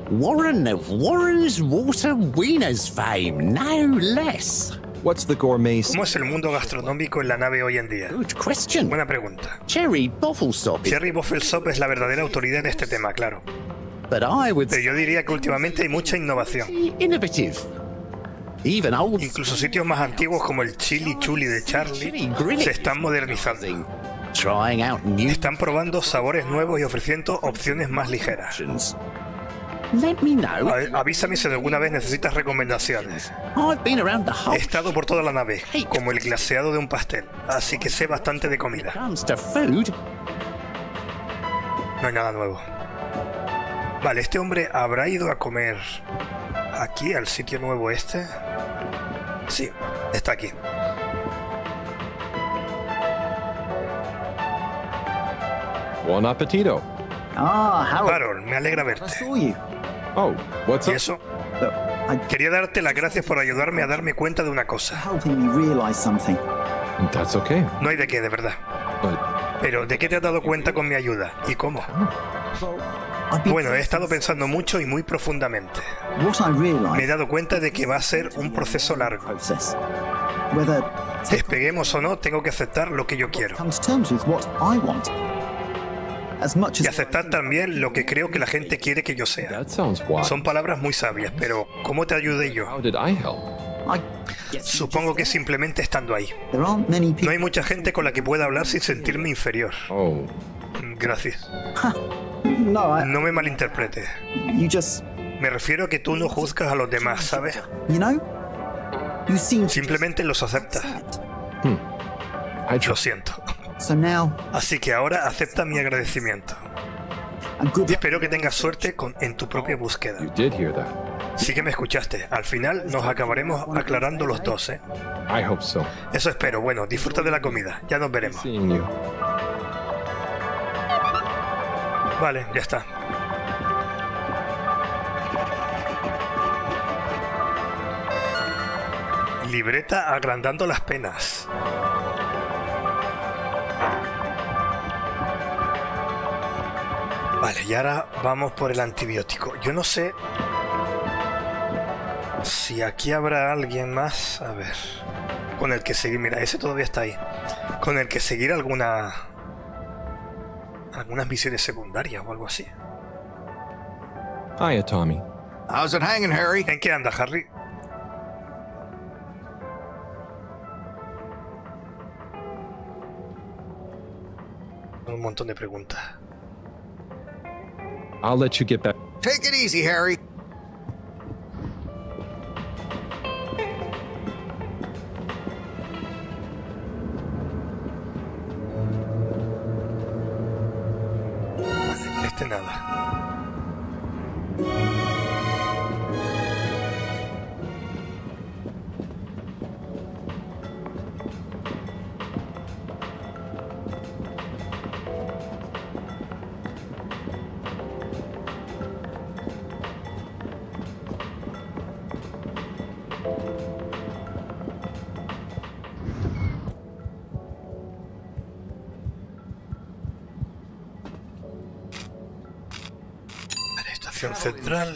Warren of Warren's Water Wieners fame, no less. What's the gourmet... ¿Cómo es el mundo gastronómico en la nave hoy en día? Good question. Buena pregunta. Cherry Buffelsop. Cherry Buffelsop es la verdadera autoridad en este tema, claro. Pero yo diría que últimamente hay mucha innovación. Innovative. Incluso sitios más antiguos como el Chili Chuli de Charlie se están modernizando. Están probando sabores nuevos y ofreciendo opciones más ligeras. Avísame si alguna vez necesitas recomendaciones. He estado por toda la nave, como el glaseado de un pastel, así que sé bastante de comida. No hay nada nuevo. Vale, este hombre habrá ido a comer aquí, al sitio nuevo este. Sí, está aquí. Buen apetito. Harold, me alegra verte. ¿Y eso? Quería darte las gracias por ayudarme a darme cuenta de una cosa. No hay de qué, de verdad. Pero, ¿de qué te has dado cuenta con mi ayuda? ¿Y cómo? Bueno, he estado pensando mucho y muy profundamente. Me he dado cuenta de que va a ser un proceso largo. Despeguemos o no, tengo que aceptar lo que yo quiero. Y aceptar también lo que creo que la gente quiere que yo sea. Son palabras muy sabias, pero ¿cómo te ayudé yo? Supongo que simplemente estando ahí. No hay mucha gente con la que pueda hablar sin sentirme inferior. Gracias. No me malinterpretes. Me refiero a que tú no juzgas a los demás, ¿sabes? Simplemente los aceptas. Lo siento. Así que ahora acepta mi agradecimiento. Y espero que tengas suerte en tu propia búsqueda. Sí que me escuchaste. Al final nos acabaremos aclarando los dos, ¿eh? Eso espero. Bueno, disfruta de la comida. Ya nos veremos. Vale, ya está. Libreta agrandando las penas. Vale, y ahora vamos por el antibiótico. Yo no sé si aquí habrá alguien más, a ver, con el que seguir. Mira, ese todavía está ahí. Con el que seguir algunas misiones secundarias o algo así. Hiya, Tommy. How's it hanging, Harry? ¿En qué anda, Harry? Un montón de preguntas. I'll let you get back. Take it easy, Harry. Este nada. Central.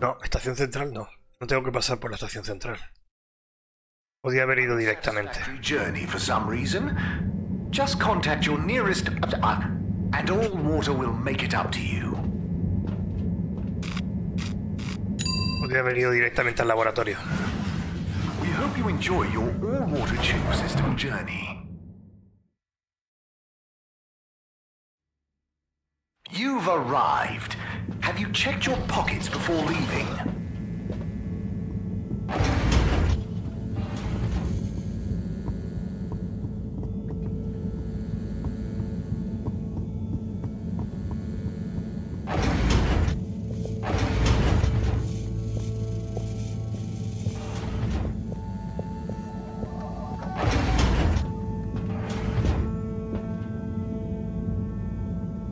No, estación central no. No tengo que pasar por la estación central. Podía haber ido directamente. And All Water will make it up to you. Podría haber ido directamente al laboratorio. We hope you enjoy your All Water tube system journey. You've arrived. Have you checked your pockets before leaving?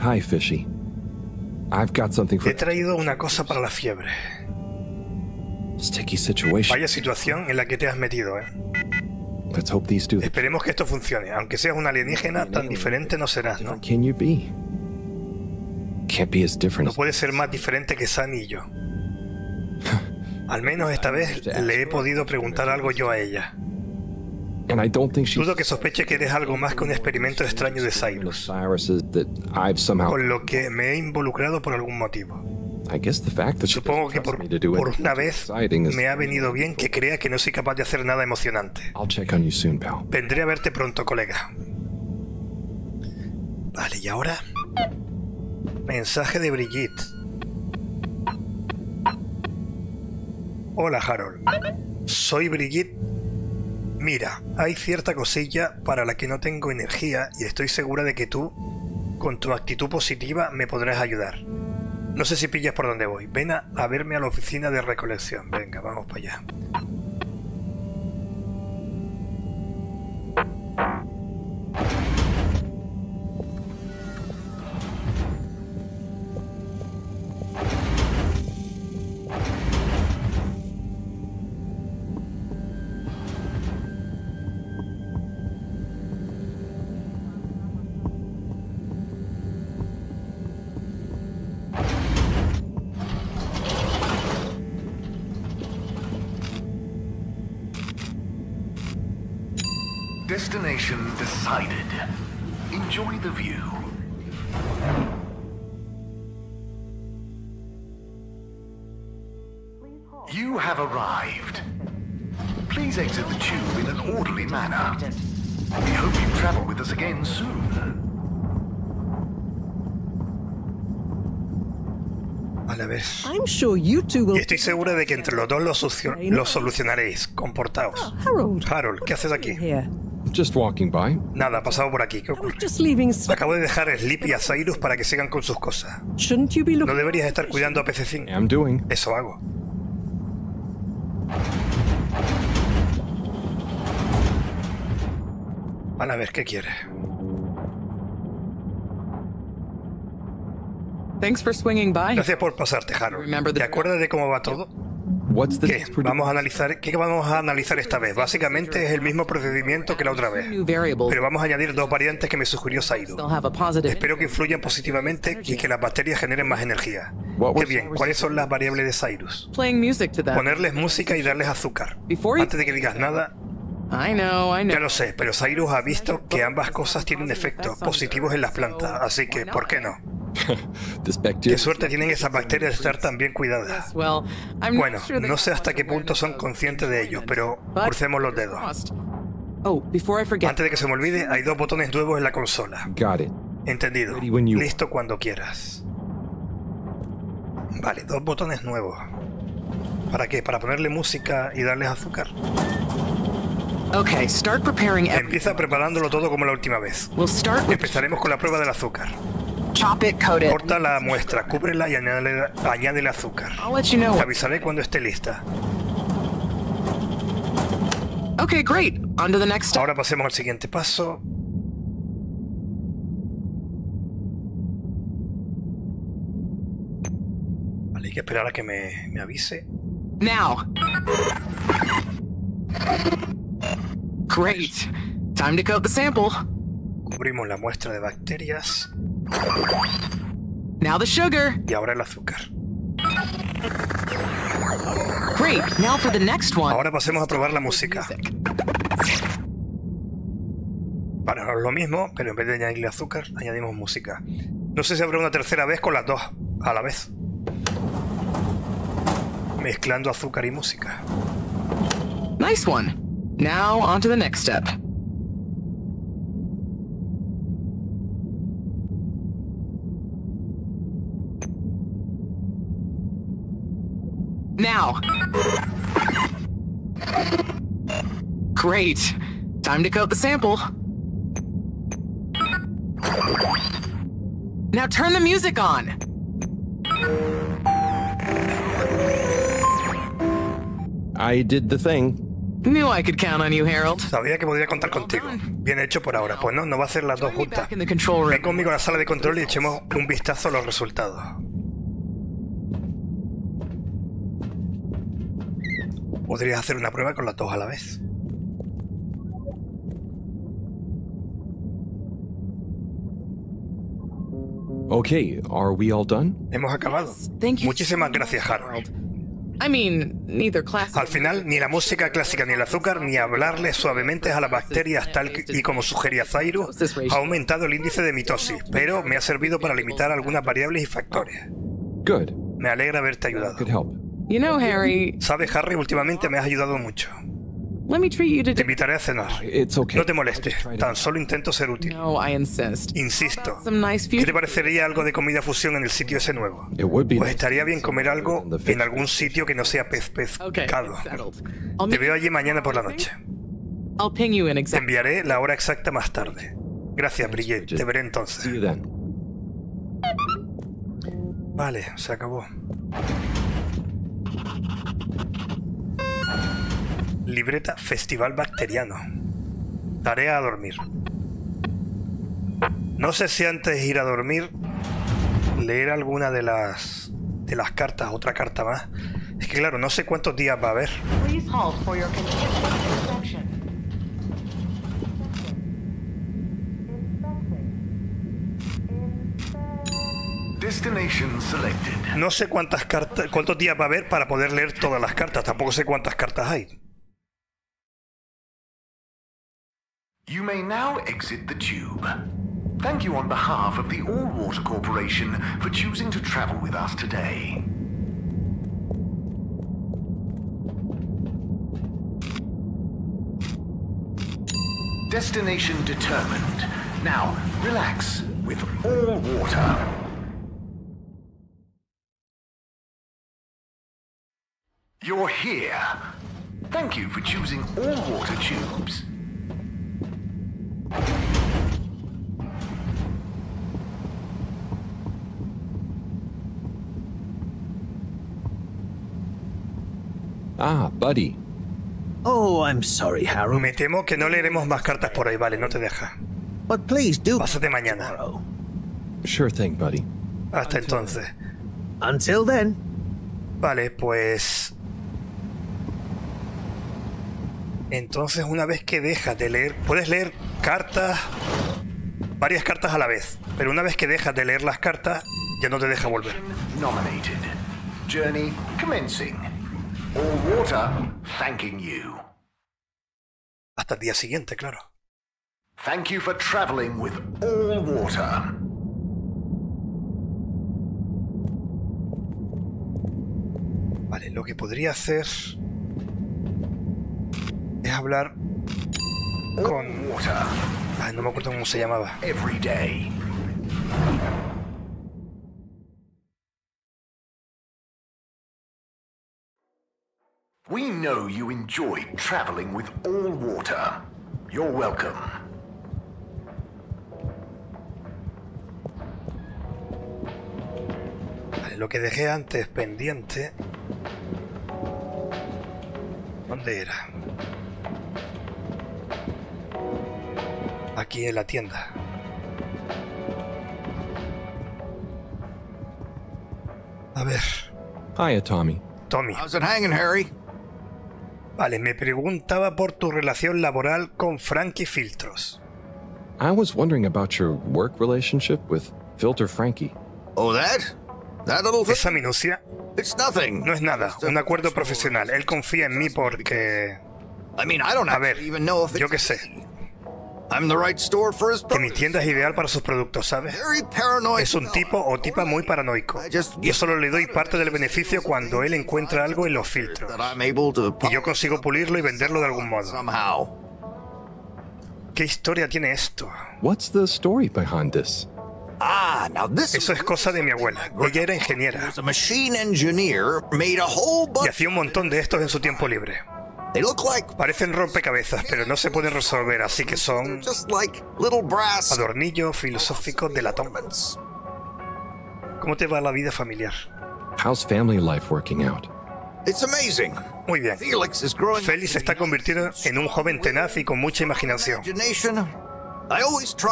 Hi, Fishy. I've got something for... Te he traído una cosa para la fiebre. Sticky situation. Vaya situación en la que te has metido, ¿eh? Let's hope these do... Esperemos que esto funcione. Aunque seas un alienígena, tan diferente no serás, ¿no? Can you be? Can't be as different. No puedes ser más diferente que Sunny y yo. Al menos esta vez le he podido preguntar algo yo a ella. Dudo que sospeche que eres algo más que un experimento extraño de Cyrus, con lo que me he involucrado por algún motivo. Supongo que por una vez me ha venido bien que crea que no soy capaz de hacer nada emocionante. Vendré a verte pronto, colega. Vale, ¿y ahora? Mensaje de Brigitte. Hola, Harold. Soy Brigitte. Mira, hay cierta cosilla para la que no tengo energía y estoy segura de que tú, con tu actitud positiva, me podrás ayudar. No sé si pillas por dónde voy. Ven a verme a la oficina de recolección. Venga, vamos para allá. Destination decided. Enjoy the view. You have arrived. Please exit the tube in an orderly manner. We hope you travel with us again soon. A la vez. Y estoy segura de que entre los dos lo solucionaréis. Comportaos. Harold, ¿qué haces aquí? Just walking by. Nada, pasado por aquí. ¿Qué ocurre? Acabo de dejar a Slippy y a Cyrus para que sigan con sus cosas. ¿No deberías estar cuidando a PC5? Eso hago. Van a ver qué quiere. Gracias por pasarte, Harold. ¿Te acuerdas de cómo va todo? ¿Qué? ¿Qué vamos a analizar esta vez? Básicamente es el mismo procedimiento que la otra vez, pero vamos a añadir dos variantes que me sugirió Zyru. Espero que influyan positivamente y que las bacterias generen más energía. Qué bien, ¿cuáles son las variables de Zyru? Ponerles música y darles azúcar. Antes de que digas nada... Ya lo sé, pero Zyru ha visto que ambas cosas tienen efectos positivos en las plantas, así que ¿por qué no? Qué suerte tienen esas bacterias de estar tan bien cuidadas. Bueno, no sé hasta qué punto son conscientes de ello, pero crucemos los dedos. Antes de que se me olvide, hay dos botones nuevos en la consola. Entendido. Listo cuando quieras. Vale, dos botones nuevos. ¿Para qué? ¿Para ponerle música y darles azúcar? Empieza preparándolo todo como la última vez. Empezaremos con la prueba del azúcar. Corta la muestra, cúbrela y añádele azúcar. Te avisaré cuando esté lista. Ahora pasemos al siguiente paso. Vale, hay que esperar a que me avise. Cubrimos la muestra de bacterias. Y ahora el azúcar. Ahora pasemos a probar la música. para lo mismo, pero en vez de añadirle azúcar, añadimos música. No sé si habrá una tercera vez con las dos a la vez, mezclando azúcar y música. Nice one. Now on to the next step. Now. Great. Time to coat the sample. Now turn the music on. I did the thing. Knew I could count on you, Harold. Sabía que podía contar contigo. Bien hecho por ahora. Pues no, no va a ser las dos juntas. Ven conmigo a la sala de control y echemos un vistazo a los resultados. Podrías hacer una prueba con las dos a la vez. Okay, are we all done? Hemos acabado. Muchísimas gracias, Harold. Al final, ni la música clásica ni el azúcar, ni hablarle suavemente a las bacterias tal y como sugería Zyru, ha aumentado el índice de mitosis, pero me ha servido para limitar algunas variables y factores. Good. Me alegra haberte ayudado. Sabes, Harry, últimamente me has ayudado mucho. Te invitaré a cenar. No te molestes, tan solo intento ser útil. Insisto. ¿Qué te parecería algo de comida fusión en el sitio ese nuevo? Pues estaría bien comer algo en algún sitio que no sea pescado. Te veo allí mañana por la noche. Te enviaré la hora exacta más tarde. Gracias, Brigitte. Te veré entonces. Vale, se acabó. Libreta Festival Bacteriano. Tarea a dormir. No sé si antes de ir a dormir leer alguna de las cartas, otra carta más. Es que claro, no sé cuántos días va a haber. No sé cuántas cartas, cuántos días va a haber para poder leer todas las cartas. Tampoco sé cuántas cartas hay. You may now exit the tube. Thank you on behalf of the All Water Corporation for choosing to travel with us today. Destination determined. Now, relax with All Water. You're here. Thank you for choosing All Water tubes. Ah, Buddy. Oh, I'm sorry, Harold. Me temo que no leeremos más cartas por ahí, vale, no te deja. But please do. Pásate mañana. Sure thing, Buddy. Hasta entonces. Until then. Vale, pues... Entonces, una vez que dejas de leer, puedes leer cartas, varias cartas a la vez, pero una vez que dejas de leer las cartas, ya no te deja volver. Nominated. Journey commencing. All Water thanking you. Hasta el día siguiente, claro. Thank you for traveling with All Water. Vale, lo que podría hacer es hablar con... Ay, no me acuerdo cómo se llamaba. We know you enjoy traveling with All Water. You're welcome. Vale, lo que dejé antes pendiente... ¿Dónde era? Aquí en la tienda. A ver. Hiya, Tommy. Tommy. How's it hanging, Harry? Vale, me preguntaba por tu relación laboral con Frankie Filtros. I was wondering about your work relationship with Filter Frankie. Oh, that little thing. Esa minucia. It's nothing. No es nada. Un acuerdo profesional. Él confía en mí porque... A ver, yo qué sé. Que mi tienda es ideal para sus productos, ¿sabes? Es un tipo o tipa muy paranoico. Yo solo le doy parte del beneficio cuando él encuentra algo en los filtros. Y yo consigo pulirlo y venderlo de algún modo. ¿Qué historia tiene esto? Eso es cosa de mi abuela. Ella era ingeniera. Y hacía un montón de estos en su tiempo libre. Parecen rompecabezas, pero no se pueden resolver, así que son adornillos filosóficos de latón. ¿Cómo te va la vida familiar? Muy bien. Félix se está convirtiendo en un joven tenaz y con mucha imaginación.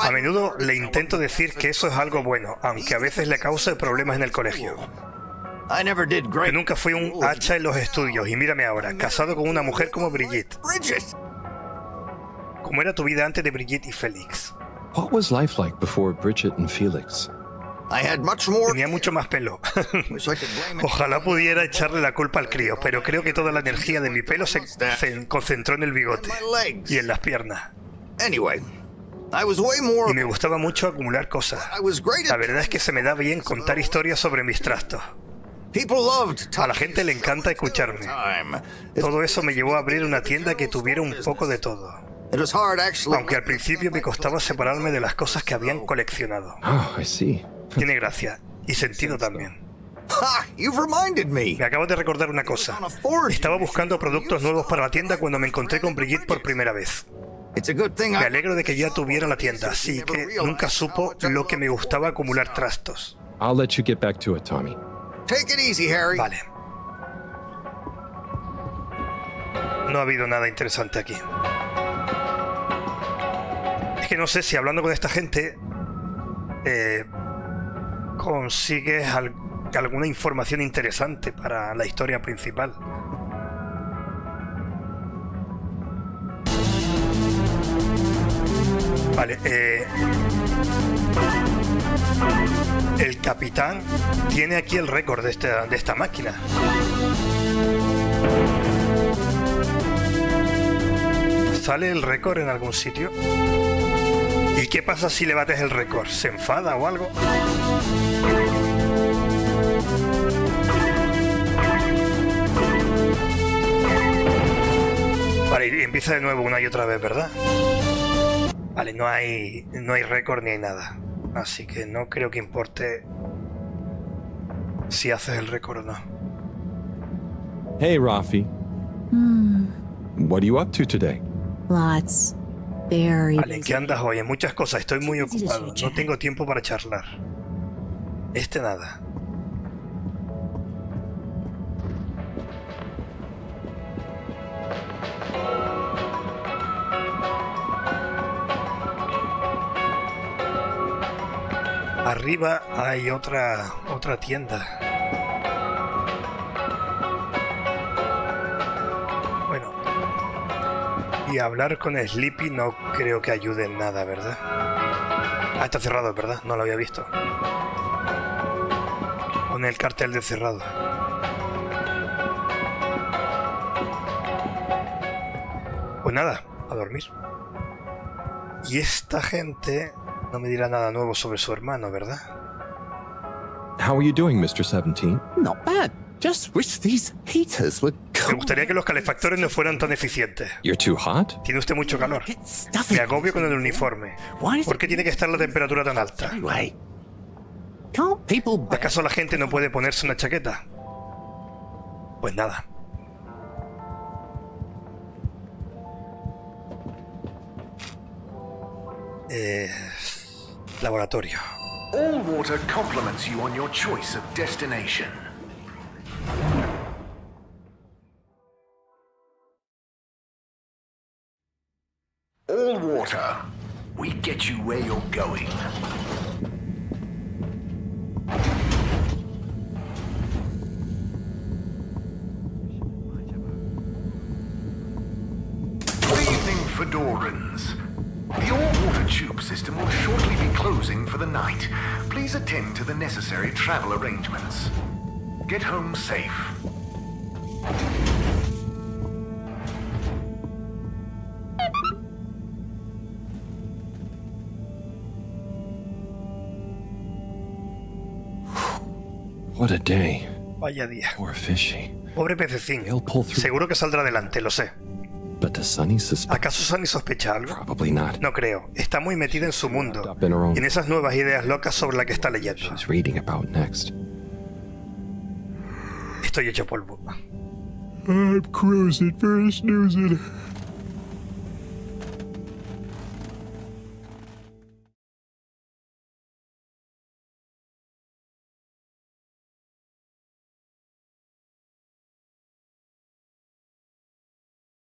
A menudo le intento decir que eso es algo bueno, aunque a veces le causa problemas en el colegio. Yo nunca fui un hacha en los estudios, y mírame ahora, casado con una mujer como Brigitte. ¿Cómo era tu vida antes de Brigitte y Félix? Tenía mucho más pelo. Ojalá pudiera echarle la culpa al crío, pero creo que toda la energía de mi pelo se concentró en el bigote y en las piernas. Y me gustaba mucho acumular cosas. La verdad es que se me da bien contar historias sobre mis trastos. A la gente le encanta escucharme. Todo eso me llevó a abrir una tienda que tuviera un poco de todo. Aunque al principio me costaba separarme de las cosas que habían coleccionado. Tiene gracia. Y sentido también. Me acabas de recordar una cosa. Estaba buscando productos nuevos para la tienda cuando me encontré con Brigitte por primera vez. Me alegro de que ya tuviera la tienda, así que nunca supo lo que me gustaba acumular trastos. Vale. No ha habido nada interesante aquí. Es que no sé si hablando con esta gente consigues alguna información interesante para la historia principal. Vale, el capitán tiene aquí el récord de esta máquina. ¿Sale el récord en algún sitio? ¿Y qué pasa si le bates el récord? ¿Se enfada o algo? Vale, y empieza de nuevo una y otra vez, ¿verdad? Vale, no hay récord ni hay nada. Así que no creo que importe si haces el récord o no. Hey, Rafi. What are you up to today? Lots. Very. Vale, ¿qué andas hoy? En muchas cosas. Estoy muy ocupado. No tengo tiempo para charlar. Nada. Arriba hay otra tienda. Bueno. Y hablar con Slippy no creo que ayude en nada, ¿verdad? Está cerrado, ¿verdad? No lo había visto. Con el cartel de cerrado. Pues nada, a dormir. Y esta gente... No me dirá nada nuevo sobre su hermano, ¿verdad? Me gustaría que los calefactores no fueran tan eficientes. Tiene usted mucho calor. Me agobio con el uniforme. ¿Por qué tiene que estar la temperatura tan alta? ¿Acaso la gente no puede ponerse una chaqueta? Pues nada. Laboratorio. All Water compliments you on your choice of destination. All Water, we get you where you're going. Good evening, Fedorans. The all-water tube system will shortly be closing for the night. Please attend to the necessary travel arrangements. Get home safe. What a day. Vaya día. Pobre pececín. Seguro que saldrá adelante, lo sé. ¿Acaso Sunny sospecha algo? No creo. Está muy metida en su mundo, en esas nuevas ideas locas sobre las que está leyendo. Estoy hecho polvo.